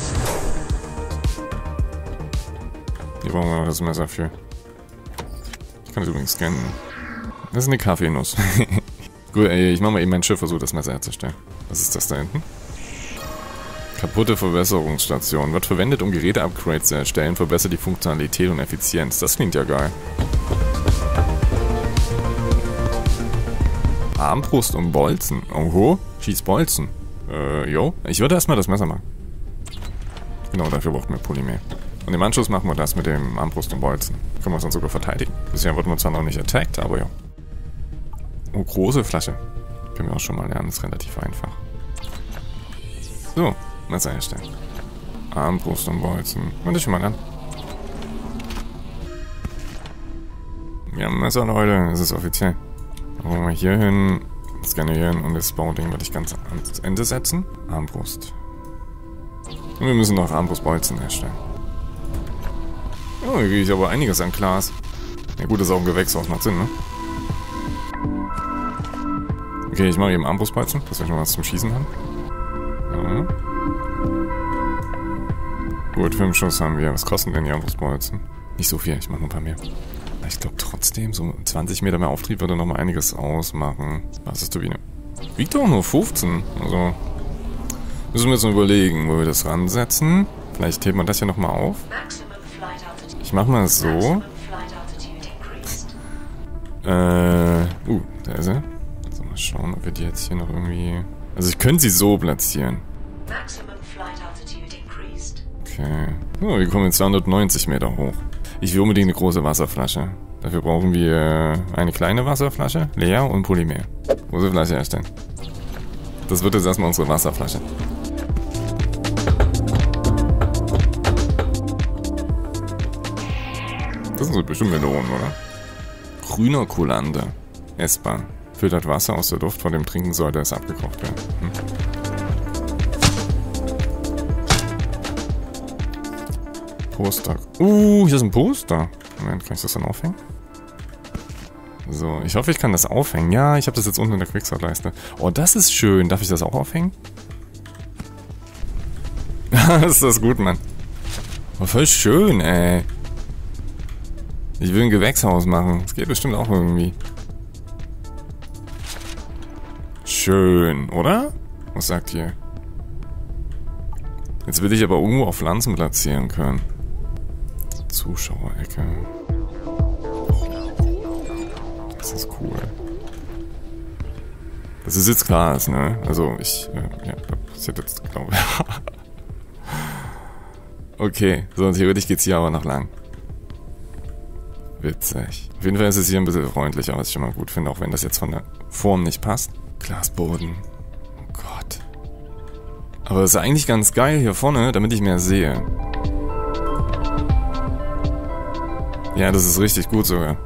Hier brauchen wir noch das Messer für. Ich kann das übrigens scannen. Das ist eine Kaffeenuss. Gut, ich mache mal eben mein Schiff, versuche das Messer herzustellen. Was ist das da hinten? Kaputte Verbesserungsstation. Wird verwendet, um Geräte-Upgrades zu erstellen. Verbessert die Funktionalität und Effizienz. Das klingt ja geil. Armbrust und Bolzen. Oho, schieß Bolzen. Jo. Ich würde erstmal das Messer machen. Genau, dafür braucht man Polymer. Und im Anschluss machen wir das mit dem Armbrust und Bolzen. Können wir uns dann sogar verteidigen. Bisher wurden wir zwar noch nicht attackt, aber ja. Oh, große Flasche. Können wir auch schon mal lernen, ist relativ einfach. So, Messer herstellen. Armbrust und Bolzen. Wollte ich schon mal lernen. Wir haben Messer, Leute. Es ist offiziell. Dann wollen wir hier hin, skanieren und das Bauding werde ich ganz ans Ende setzen. Armbrust. Und wir müssen noch Armbrustbolzen herstellen. Oh, hier kriege ich aber einiges an Glas. Ja gut, das ist auch ein Gewächshaus, macht Sinn, ne? Okay, ich mache eben Armbrustbolzen, dass wir schon was zum Schießen haben. Ja. Gut, 5 Schuss haben wir. Was kosten denn die Armbrustbolzen? Nicht so viel, ich mache noch ein paar mehr. Ich glaube trotzdem, so 20 Meter mehr Auftrieb würde nochmal einiges ausmachen. Was ist Turbine? Wiegt doch nur 15. Also müssen wir uns noch überlegen, wo wir das ransetzen. Vielleicht hebt man das hier nochmal auf. Ich mach mal so. Da ist er. So, mal schauen, ob wir die jetzt hier noch irgendwie... Also ich könnte sie so platzieren. Okay. So, wir kommen jetzt 290 Meter hoch. Ich will unbedingt eine große Wasserflasche. Dafür brauchen wir eine kleine Wasserflasche, leer und Polymer. Große Flasche herstellen. Das wird jetzt erstmal unsere Wasserflasche. Das sind so bestimmt Melonen, oder? Grüner Kolander. Essbar. Filtert Wasser aus der Luft, vor dem Trinken sollte es abgekocht werden. Poster. Hier ist ein Poster. Moment, kann ich das dann aufhängen? So, ich hoffe, ich kann das aufhängen. Ja, ich habe das jetzt unten in der Quickstart-Leiste. Oh, das ist schön. Darf ich das auch aufhängen? Ist das gut, Mann. Oh, voll schön, ey. Ich will ein Gewächshaus machen. Das geht bestimmt auch irgendwie. Schön, oder? Was sagt ihr? Jetzt will ich aber irgendwo auf Pflanzen platzieren können. Zuschauerecke. Das ist cool. Das ist jetzt klar, ne? Also ich... ja, da passiert jetzt, glaube ich. Okay, so und theoretisch geht's hier aber noch lang. Witzig. Auf jeden Fall ist es hier ein bisschen freundlicher, was ich schon mal gut finde, auch wenn das jetzt von der Form nicht passt. Glasboden. Oh Gott. Aber es ist eigentlich ganz geil hier vorne, damit ich mehr sehe. Ja, das ist richtig gut sogar.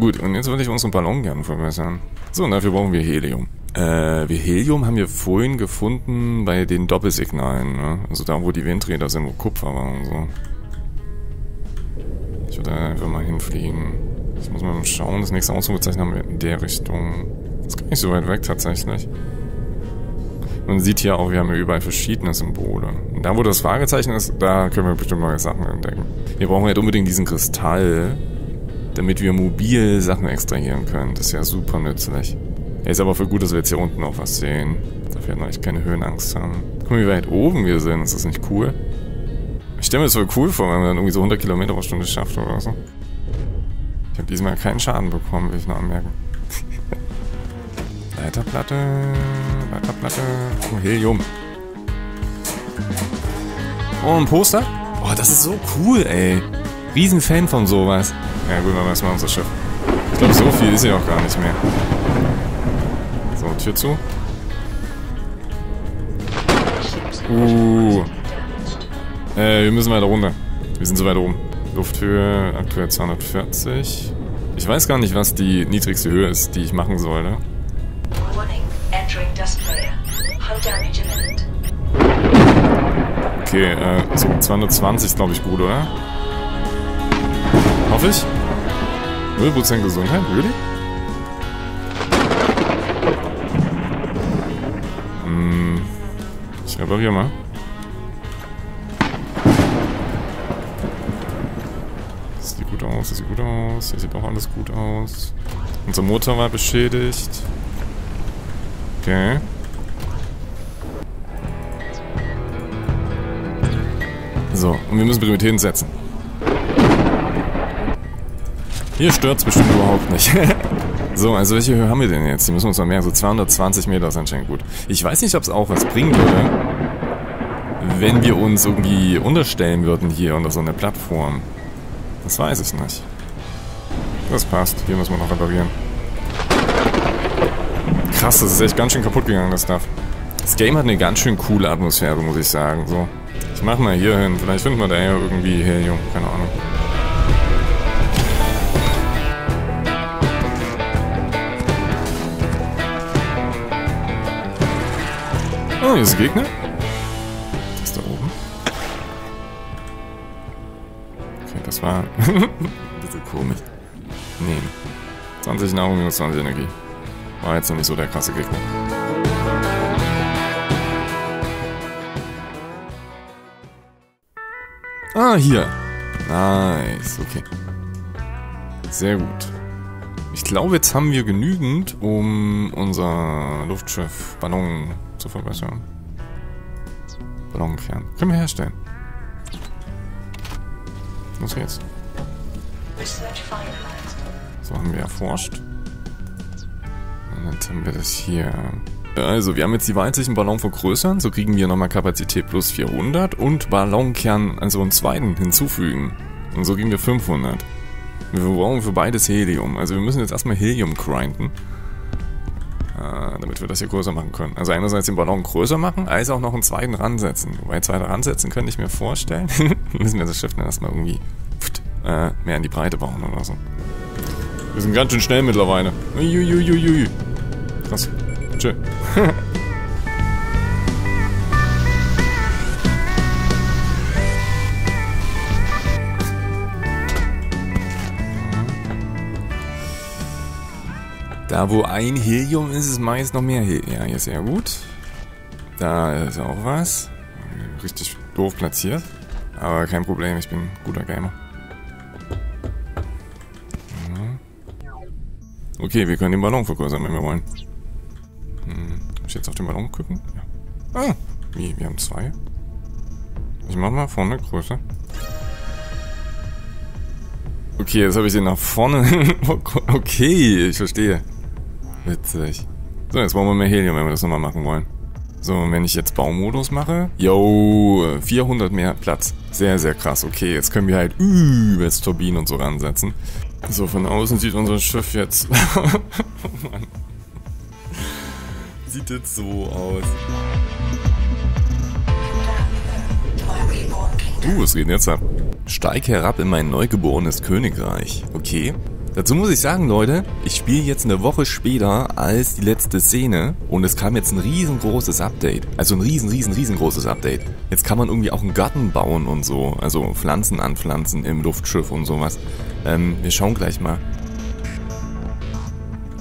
Gut, und jetzt würde ich unseren Ballon gerne verbessern. So, und dafür brauchen wir Helium. Wir Helium haben wir vorhin gefunden bei den Doppelsignalen, ne? Also da, wo die Windräder sind, wo Kupfer war und so. Ich würde einfach mal hinfliegen. Ich muss mal schauen, das nächste Ausrufezeichen haben wir in der Richtung. Das ist gar nicht so weit weg tatsächlich. Man sieht hier auch, wir haben hier überall verschiedene Symbole. Und da, wo das Fragezeichen ist, da können wir bestimmt neue Sachen entdecken. Wir brauchen halt unbedingt diesen Kristall, damit wir mobil Sachen extrahieren können. Das ist ja super nützlich. Ja, ist aber voll gut, dass wir jetzt hier unten noch was sehen. Dafür noch echt keine Höhenangst haben. Guck mal, wie weit oben wir sind. Ist das nicht cool? Ich stelle mir das voll cool vor, wenn man dann irgendwie so 100 Kilometer pro Stunde schafft oder so. Ich habe diesmal keinen Schaden bekommen, will ich noch anmerken. Leiterplatte, Leiterplatte, oh, Helium. Oh, ein Poster? Oh, das ist so cool, ey. Riesenfan von sowas. Ja gut, machen wir erstmal unser Schiff. Ich glaube, so viel ist hier auch gar nicht mehr. So, Tür zu. Wir müssen weiter runter. Wir sind so weit oben. Lufthöhe aktuell 240. Ich weiß gar nicht, was die niedrigste Höhe ist, die ich machen sollte. Okay, so 220 ist glaube ich gut, oder? Hoffe ich. 0% Gesundheit, really? Ich repariere mal. Das sieht gut aus, das sieht gut aus. Hier sieht auch alles gut aus. Unser Motor war beschädigt. Okay. So, und wir müssen Prioritäten setzen. Hier stört's bestimmt überhaupt nicht. So, also welche Höhe haben wir denn jetzt? Die müssen wir uns mal merken. So 220 Meter ist anscheinend gut. Ich weiß nicht, ob es auch was bringen würde, wenn wir uns irgendwie unterstellen würden hier unter so einer Plattform. Das weiß ich nicht. Das passt. Hier müssen wir noch reparieren. Krass, das ist echt ganz schön kaputt gegangen, das Stuff. Das Game hat eine ganz schön coole Atmosphäre, muss ich sagen. So, ich mach mal hier hin. Vielleicht finden wir da ja irgendwie Helium. Keine Ahnung. Oh, hier ist ein Gegner. Das ist da oben. Okay, das war... bisschen komisch. Nee. 20 Nahrung minus 20 Energie. War jetzt noch nicht so der krasse Gegner. Ah, hier. Nice, okay. Sehr gut. Ich glaube, jetzt haben wir genügend, um unser Luftschiff Ballon zu verbessern. Ballonkern. Können wir herstellen. Los geht's. So, haben wir erforscht. Jetzt haben wir das hier. Also, wir haben jetzt die weißlichen Ballon vergrößern. So kriegen wir nochmal Kapazität plus 400 und Ballonkern, also einen zweiten, hinzufügen. Und so kriegen wir 500. Wir brauchen für beides Helium. Also, wir müssen jetzt erstmal Helium grinden. Damit wir das hier größer machen können. Also, einerseits den Ballon größer machen, als auch noch einen zweiten ransetzen. Wobei, zweiter ransetzen könnte ich mir vorstellen. Müssen wir das Schiff dann erstmal irgendwie mehr in die Breite bauen oder so. Wir sind ganz schön schnell mittlerweile. Uiuiuiui. Krass. Tschö. Da wo ein Helium ist, ist meist noch mehr Helium. Ja, hier ist sehr gut. Da ist auch was. Richtig doof platziert. Aber kein Problem, ich bin ein guter Gamer. Okay, wir können den Ballon vergrößern, wenn wir wollen. Muss ich jetzt auf den Ballon gucken? Ja. Ah, wie? Wir haben zwei. Ich mach mal vorne Größe. Okay, jetzt habe ich den nach vorne. Okay, ich verstehe. Witzig. So, jetzt brauchen wir mehr Helium, wenn wir das nochmal machen wollen. So, und wenn ich jetzt Baumodus mache... Yo, 400 mehr Platz. Sehr, sehr krass. Okay, jetzt können wir halt übelst Turbinen und so ransetzen. So, von außen sieht unser Schiff jetzt... Oh Mann. Sieht jetzt so aus. Was geht denn jetzt ab? Steig herab in mein neugeborenes Königreich. Okay. Dazu muss ich sagen, Leute, ich spiele jetzt eine Woche später als die letzte Szene und es kam jetzt ein riesengroßes Update. Also ein riesengroßes Update. Jetzt kann man irgendwie auch einen Garten bauen und so. Also Pflanzen anpflanzen im Luftschiff und sowas. Wir schauen gleich mal.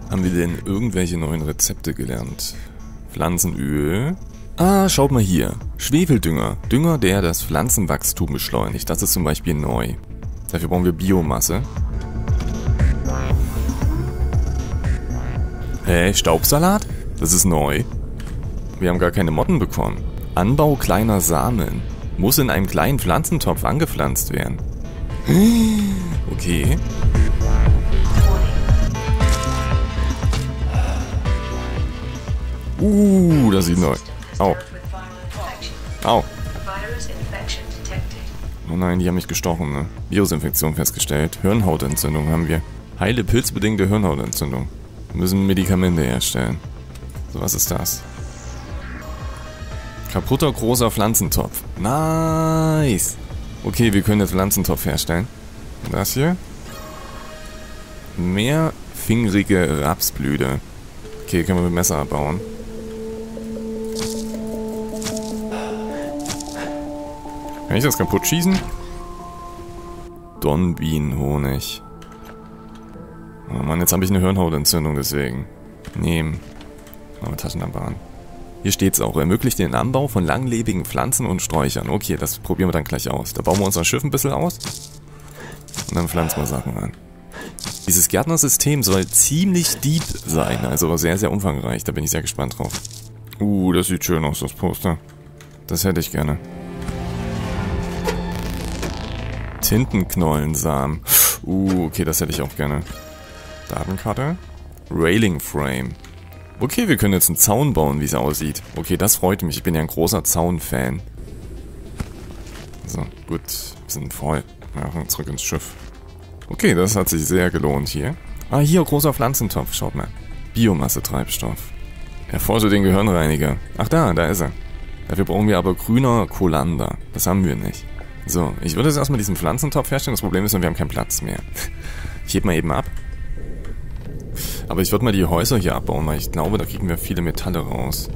Haben wir denn irgendwelche neuen Rezepte gelernt? Pflanzenöl... Ah, schaut mal hier. Schwefeldünger. Dünger, der das Pflanzenwachstum beschleunigt. Das ist zum Beispiel neu. Dafür brauchen wir Biomasse. Hä, Staubsalat? Das ist neu. Wir haben gar keine Motten bekommen. Anbau kleiner Samen. Muss in einem kleinen Pflanzentopf angepflanzt werden. Okay. Das sieht neu. Au. Au. Oh nein, die haben mich gestochen, ne? Virusinfektion festgestellt. Hirnhautentzündung haben wir. Heile pilzbedingte Hirnhautentzündung. Wir müssen Medikamente herstellen. So, was ist das? Kaputter großer Pflanzentopf. Nice. Okay, wir können jetzt Pflanzentopf herstellen. Und das hier? Mehrfingerige Rapsblüte. Okay, können wir mit Messer abbauen. Kann ich das kaputt schießen? Dornbienenhonig. Oh Mann, jetzt habe ich eine Hirnhautentzündung deswegen. Nehmen. Aber Taschenlampe an. Hier steht es auch. Ermöglicht den Anbau von langlebigen Pflanzen und Sträuchern. Okay, das probieren wir dann gleich aus. Da bauen wir unser Schiff ein bisschen aus. Und dann pflanzen wir Sachen an. Dieses Gärtnersystem soll ziemlich deep sein. Also sehr, sehr umfangreich. Da bin ich sehr gespannt drauf. Das sieht schön aus, das Poster. Das hätte ich gerne. Tintenknollensamen. Okay, das hätte ich auch gerne. Datenkarte. Railing Frame. Okay, wir können jetzt einen Zaun bauen, wie es aussieht. Okay, das freut mich. Ich bin ja ein großer Zaun-Fan. So, gut. Wir sind voll. Ja, zurück ins Schiff. Okay, das hat sich sehr gelohnt hier. Ah, hier, großer Pflanzentopf. Schaut mal. Biomasse-Treibstoff. Erforsche den Gehirnreiniger. Ach da ist er. Dafür brauchen wir aber grüner Kolander. Das haben wir nicht. So, ich würde jetzt erstmal diesen Pflanzentopf herstellen. Das Problem ist nur, wir haben keinen Platz mehr. Ich heb mal eben ab. Aber ich würde mal die Häuser hier abbauen, weil ich glaube, da kriegen wir viele Metalle raus.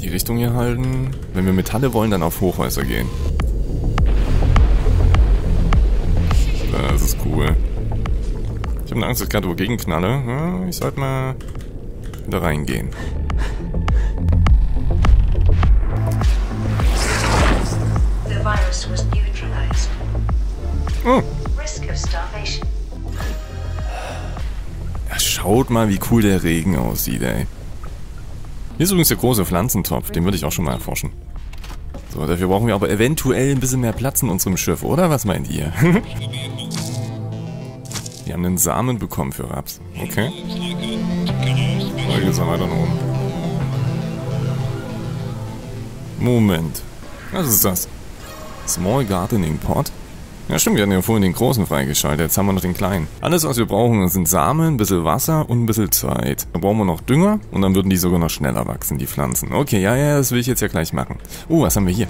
Die Richtung hier halten. Wenn wir Metalle wollen, dann auf Hochhäuser gehen. Das ist cool. Ich habe Angst, dass ich gerade wogegen knalle. Ich sollte mal da reingehen. The virus was neutralized. Risk of starvation. Ja, schaut mal, wie cool der Regen aussieht, ey. Hier ist übrigens der große Pflanzentopf, den würde ich auch schon mal erforschen. So, dafür brauchen wir aber eventuell ein bisschen mehr Platz in unserem Schiff, oder? Was meint ihr? Wir haben einen Samen bekommen für Raps. Okay. Oh, hier geht's dann weiter nach oben. Moment. Was ist das? Small Gardening Pot. Ja stimmt, wir hatten ja vorhin den großen freigeschaltet, jetzt haben wir noch den kleinen. Alles was wir brauchen sind Samen, ein bisschen Wasser und ein bisschen Zeit. Da brauchen wir noch Dünger und dann würden die sogar noch schneller wachsen, die Pflanzen. Okay, ja, das will ich jetzt ja gleich machen. Was haben wir hier?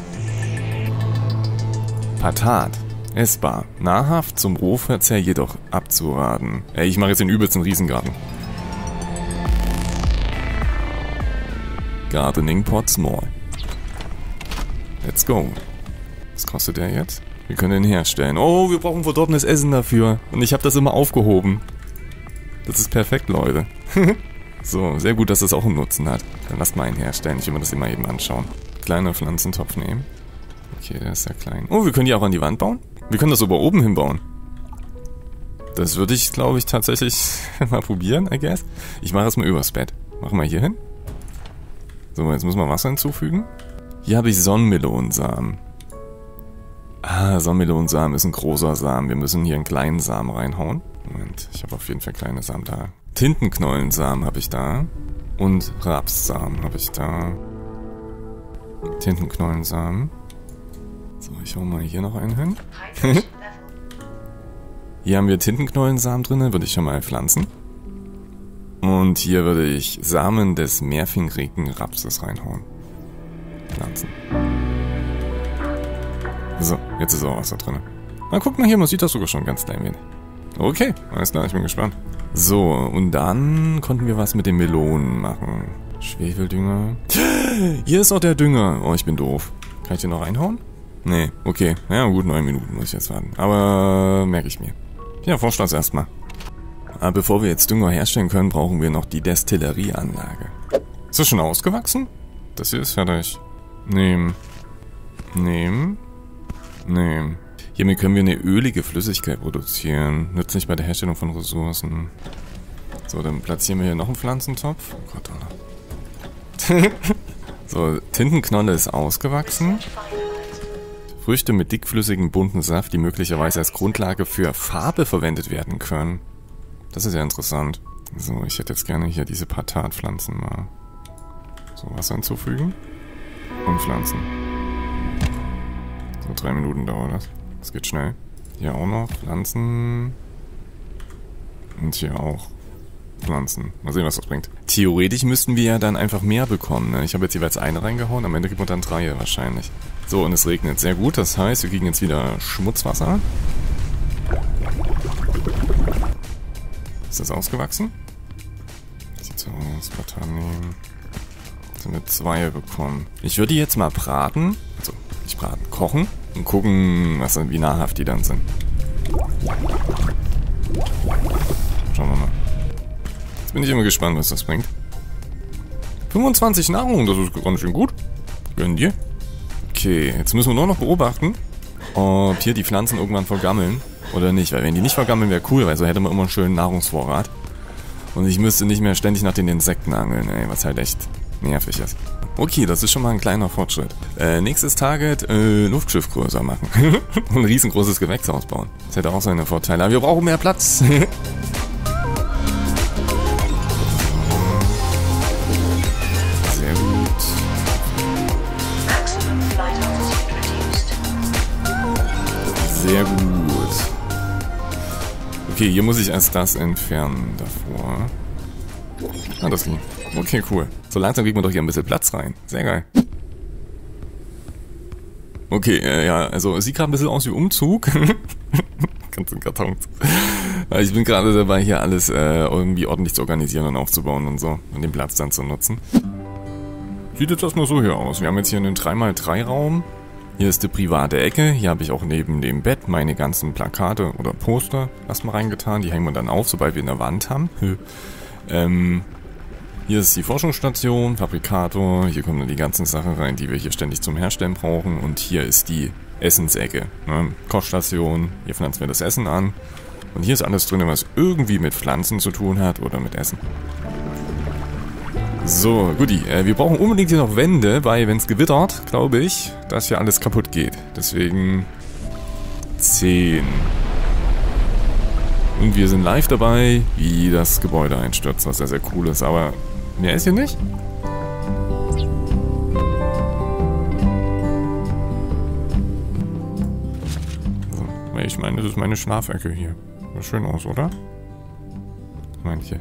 Patat. Essbar. Nahrhaft, zum Rohverzehr jedoch abzuraten. Ey, ich mache jetzt den übelsten Riesengarten. Gardening Pot Small. Let's go. Was kostet der jetzt? Wir können den herstellen. Oh, wir brauchen verdorbenes Essen dafür. Und ich habe das immer aufgehoben. Das ist perfekt, Leute. So, sehr gut, dass das auch einen Nutzen hat. Dann lasst mal einen herstellen. Ich will mir das immer eben anschauen. Kleiner Pflanzentopf nehmen. Okay, der ist ja klein. Oh, wir können die auch an die Wand bauen? Wir können das sogar oben hinbauen. Das würde ich, glaube ich, tatsächlich mal probieren, I guess. Ich mache es mal übers Bett. Machen wir hier hin. So, jetzt müssen wir Wasser hinzufügen. Hier habe ich Sonnenmelonsamen. Ah, Sonnenmelonsamen ist ein großer Samen. Wir müssen hier einen kleinen Samen reinhauen. Moment, ich habe auf jeden Fall kleine Samen da. Tintenknollensamen habe ich da. Und Rapssamen habe ich da. Tintenknollensamen. So, ich hole mal hier noch einen hin. Hier haben wir Tintenknollensamen drin, würde ich schon mal pflanzen. Und hier würde ich Samen des mehrfingrigen Rapses reinhauen. Pflanzen. So, jetzt ist auch Wasser drin. Na, guck mal hier, man sieht das sogar schon ganz klein wenig. Okay, alles klar, ich bin gespannt. So, und dann konnten wir was mit den Melonen machen. Schwefeldünger. Hier ist auch der Dünger. Oh, ich bin doof. Kann ich den noch reinhauen? Nee, okay. Ja gut, 9 Minuten muss ich jetzt warten. Aber merke ich mir. Ja, Vorschlag erstmal. Aber bevor wir jetzt Dünger herstellen können, brauchen wir noch die Destillerieanlage. Ist das schon ausgewachsen? Das hier ist fertig. Nehmen. Nehmen. Nehmen. Hiermit können wir eine ölige Flüssigkeit produzieren. Nützlich bei der Herstellung von Ressourcen. So, dann platzieren wir hier noch einen Pflanzentopf. Oh Gott, Alter. So, Tintenknolle ist ausgewachsen. Früchte mit dickflüssigem bunten Saft, die möglicherweise als Grundlage für Farbe verwendet werden können. Das ist ja interessant. So, ich hätte jetzt gerne hier diese paar Tatpflanzen mal. So, Wasser hinzufügen. Und pflanzen. So, 3 Minuten dauert das. Das geht schnell. Hier auch noch pflanzen. Und hier auch pflanzen. Mal sehen, was das bringt. Theoretisch müssten wir ja dann einfach mehr bekommen, ne? Ich habe jetzt jeweils eine reingehauen, am Ende gibt man dann 3 wahrscheinlich. So, und es regnet sehr gut. Das heißt, wir kriegen jetzt wieder Schmutzwasser. Ist das ausgewachsen? Sieht so aus. Batan nehmen. Jetzt haben wir 2 bekommen. Ich würde die jetzt mal braten. Also, nicht braten, kochen. Und gucken, was, wie nahrhaft die dann sind. Schauen wir mal. Jetzt bin ich immer gespannt, was das bringt. 25 Nahrung, das ist ganz schön gut. Gönn dir. Okay, jetzt müssen wir nur noch beobachten, ob hier die Pflanzen irgendwann vergammeln oder nicht. Weil wenn die nicht vergammeln, wäre cool, weil so hätte man immer einen schönen Nahrungsvorrat. Und ich müsste nicht mehr ständig nach den Insekten angeln, ey, was halt echt nervig ist. Okay, das ist schon mal ein kleiner Fortschritt. Nächstes Target, Luftschiff größer machen. Und ein riesengroßes Gewächshaus bauen. Das hätte auch seine Vorteile, aber wir brauchen mehr Platz. Sehr gut. Okay, hier muss ich erst das entfernen davor. Ah, das ging. Okay, cool. So langsam kriegt man doch hier ein bisschen Platz rein. Sehr geil. Okay, ja, also es sieht gerade ein bisschen aus wie Umzug. Ganz in Kartons. Ich bin gerade dabei, hier alles irgendwie ordentlich zu organisieren und aufzubauen und so. Und den Platz dann zu nutzen. Sieht jetzt erstmal so hier aus. Wir haben jetzt hier einen 3×3 Raum. Hier ist die private Ecke, hier habe ich auch neben dem Bett meine ganzen Plakate oder Poster erstmal reingetan. Die hängen wir dann auf, sobald wir eine Wand haben. Hier ist die Forschungsstation, Fabrikator, hier kommen dann die ganzen Sachen rein, die wir hier ständig zum Herstellen brauchen. Und hier ist die Essensecke, ne? Kochstation, hier pflanzen wir das Essen an. Und hier ist alles drin, was irgendwie mit Pflanzen zu tun hat oder mit Essen. So, guti. Wir brauchen unbedingt hier noch Wände, weil wenn es gewittert, glaube ich, dass hier alles kaputt geht. Deswegen 10. Und wir sind live dabei, wie das Gebäude einstürzt, was sehr, sehr cool ist. Aber mehr ist hier nicht. So, ich meine, das ist meine Schlafecke hier. Sieht schön aus, oder? Manche.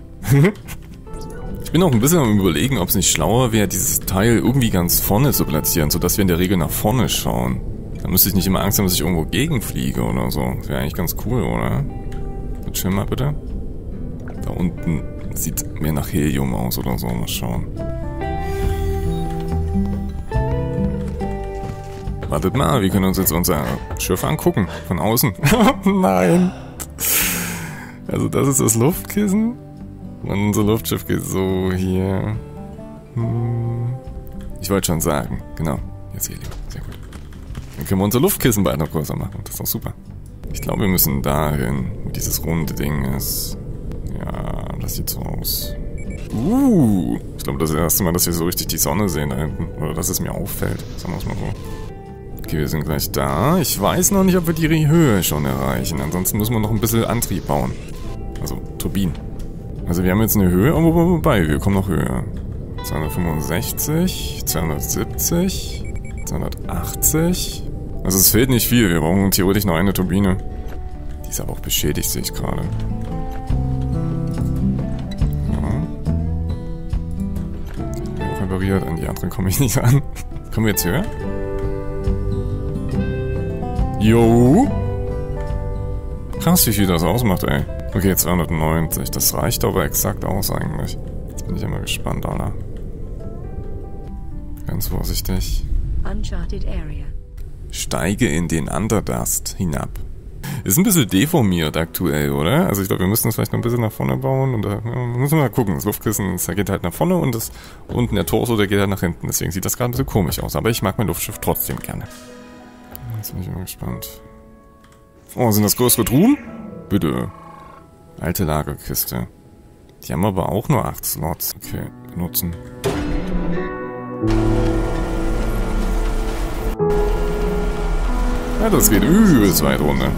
Ich bin auch ein bisschen am Überlegen, ob es nicht schlauer wäre, dieses Teil irgendwie ganz vorne zu platzieren, sodass wir in der Regel nach vorne schauen. Da müsste ich nicht immer Angst haben, dass ich irgendwo gegenfliege oder so. Das wäre eigentlich ganz cool, oder? Chill mal bitte. Da unten sieht mehr nach Helium aus oder so. Mal schauen. Wartet mal, wir können uns jetzt unser Schiff angucken. Von außen. Nein. Also das ist das Luftkissen. Und unser Luftschiff geht so hier. Ich wollte schon sagen, genau. Jetzt hier liegen. Sehr gut. Dann können wir unser Luftkissen bald noch größer machen. Das ist doch super. Ich glaube, wir müssen dahin. Dieses runde Ding ist. Ja, das sieht so aus. Ich glaube, das ist das erste Mal, dass wir so richtig die Sonne sehen da hinten. Oder dass es mir auffällt. Sagen wir es mal so. Okay, wir sind gleich da. Ich weiß noch nicht, ob wir die Höhe schon erreichen. Ansonsten müssen wir noch ein bisschen Antrieb bauen. Also, Turbinen. Also, wir haben jetzt eine Höhe. Oh, wobei, wir kommen noch höher. 265, 270, 280. Also, es fehlt nicht viel. Wir brauchen theoretisch noch eine Turbine. Die ist aber auch beschädigt, sehe ich gerade. An die anderen komme ich nicht ran. Kommen wir jetzt höher? Jo! Krass, wie viel das ausmacht, ey. Okay, 290. Das reicht aber exakt aus eigentlich. Jetzt bin ich immer gespannt, Alter. Ganz vorsichtig. Steige in den Underdust hinab. Ist ein bisschen deformiert aktuell, oder? Also ich glaube, wir müssen das vielleicht noch ein bisschen nach vorne bauen. Und da müssen wir mal gucken. Das Luftkissen, das geht halt nach vorne und das unten der Torso, der geht halt nach hinten. Deswegen sieht das gerade ein bisschen komisch aus. Aber ich mag mein Luftschiff trotzdem gerne. Jetzt bin ich mal gespannt. Oh, sind das größere Truhen? Bitte. Alte Lagerkiste. Die haben aber auch nur 8 Slots. Okay, benutzen. Ja, das geht übelst weit runter.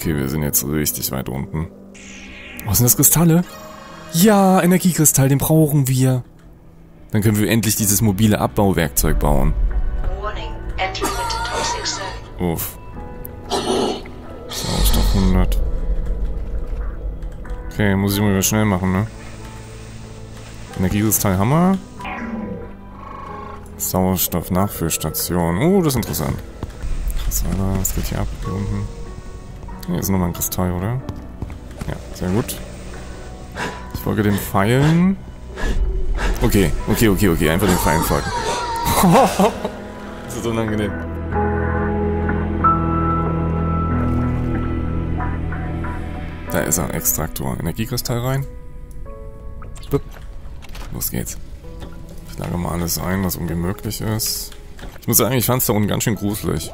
Okay, wir sind jetzt richtig weit unten. Oh, sind das Kristalle? Ja, Energiekristall, den brauchen wir. Dann können wir endlich dieses mobile Abbauwerkzeug bauen. Uff. So, ist doch 100. Okay, muss ich mal wieder schnell machen, ne? Energiekristall Hammer. Sauerstoffnachfüllstation. Oh, das ist interessant. Krass, Alter, was geht hier ab? Hier unten. Hier ist nochmal ein Kristall, oder? Ja, sehr gut. Ich folge den Pfeilen. Okay. Einfach den Pfeilen folgen. Das ist unangenehm. Da ist er, Extraktor. Energiekristall rein. Los geht's. Ich lage mal alles ein, was irgendwie möglich ist. Ich muss sagen, ich fand es da unten ganz schön gruselig.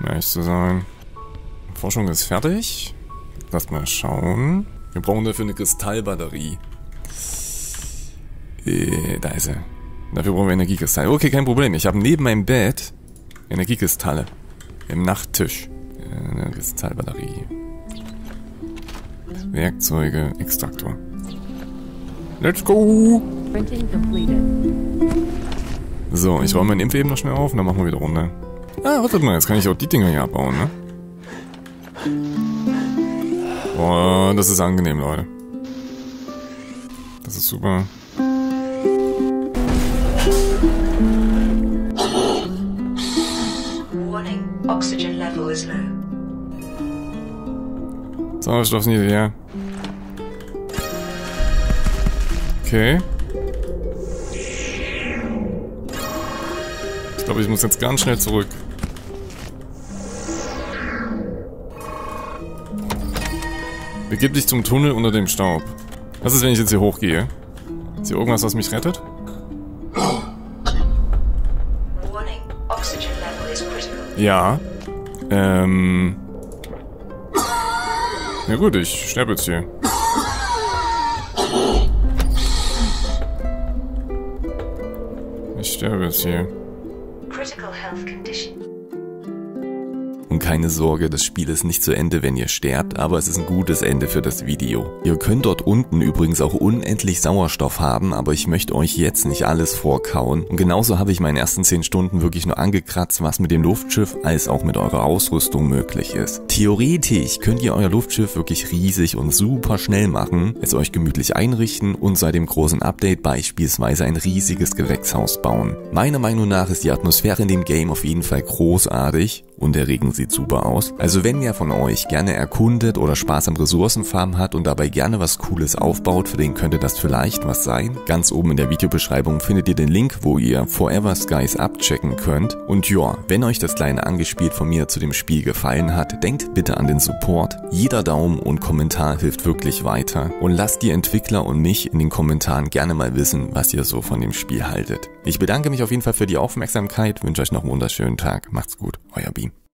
Um ehrlich zu sein. Forschung ist fertig. Lass mal schauen. Wir brauchen dafür eine Kristallbatterie. Da ist er. Dafür brauchen wir Energiekristalle. Okay, kein Problem. Ich habe neben meinem Bett Energiekristalle. Im Nachttisch. Eine Kristallbatterie. Werkzeuge, Extraktor. Let's go! So, ich räume mein Impf eben noch schnell auf und dann machen wir wieder runter. Ah, wartet mal, jetzt kann ich auch die Dinger hier abbauen, ne? Boah, das ist angenehm, Leute. Das ist super. So, ich stoff's nicht her. Okay. Ich glaube, ich muss jetzt ganz schnell zurück. Begib dich zum Tunnel unter dem Staub. Was ist, wenn ich jetzt hier hochgehe? Ist hier irgendwas, was mich rettet? Ja. Na gut, ich sterbe jetzt hier. Ich sterbe jetzt hier. Und keine Sorge, das Spiel ist nicht zu Ende, wenn ihr sterbt, aber es ist ein gutes Ende für das Video. Ihr könnt dort unten übrigens auch unendlich Sauerstoff haben, aber ich möchte euch jetzt nicht alles vorkauen. Und genauso habe ich meine ersten 10 Stunden wirklich nur angekratzt, was mit dem Luftschiff als auch mit eurer Ausrüstung möglich ist. Theoretisch könnt ihr euer Luftschiff wirklich riesig und super schnell machen, es euch gemütlich einrichten und seit dem großen Update beispielsweise ein riesiges Gewächshaus bauen. Meiner Meinung nach ist die Atmosphäre in dem Game auf jeden Fall großartig und erregend sieht super aus. Also wenn wer von euch gerne erkundet oder Spaß am Ressourcenfarmen hat und dabei gerne was Cooles aufbaut, für den könnte das vielleicht was sein. Ganz oben in der Videobeschreibung findet ihr den Link, wo ihr Forever Skies abchecken könnt. Und ja, wenn euch das kleine Angespielt von mir zu dem Spiel gefallen hat, denkt bitte an den Support. Jeder Daumen und Kommentar hilft wirklich weiter. Und lasst die Entwickler und mich in den Kommentaren gerne mal wissen, was ihr so von dem Spiel haltet. Ich bedanke mich auf jeden Fall für die Aufmerksamkeit, wünsche euch noch einen wunderschönen Tag. Macht's gut, euer Beam.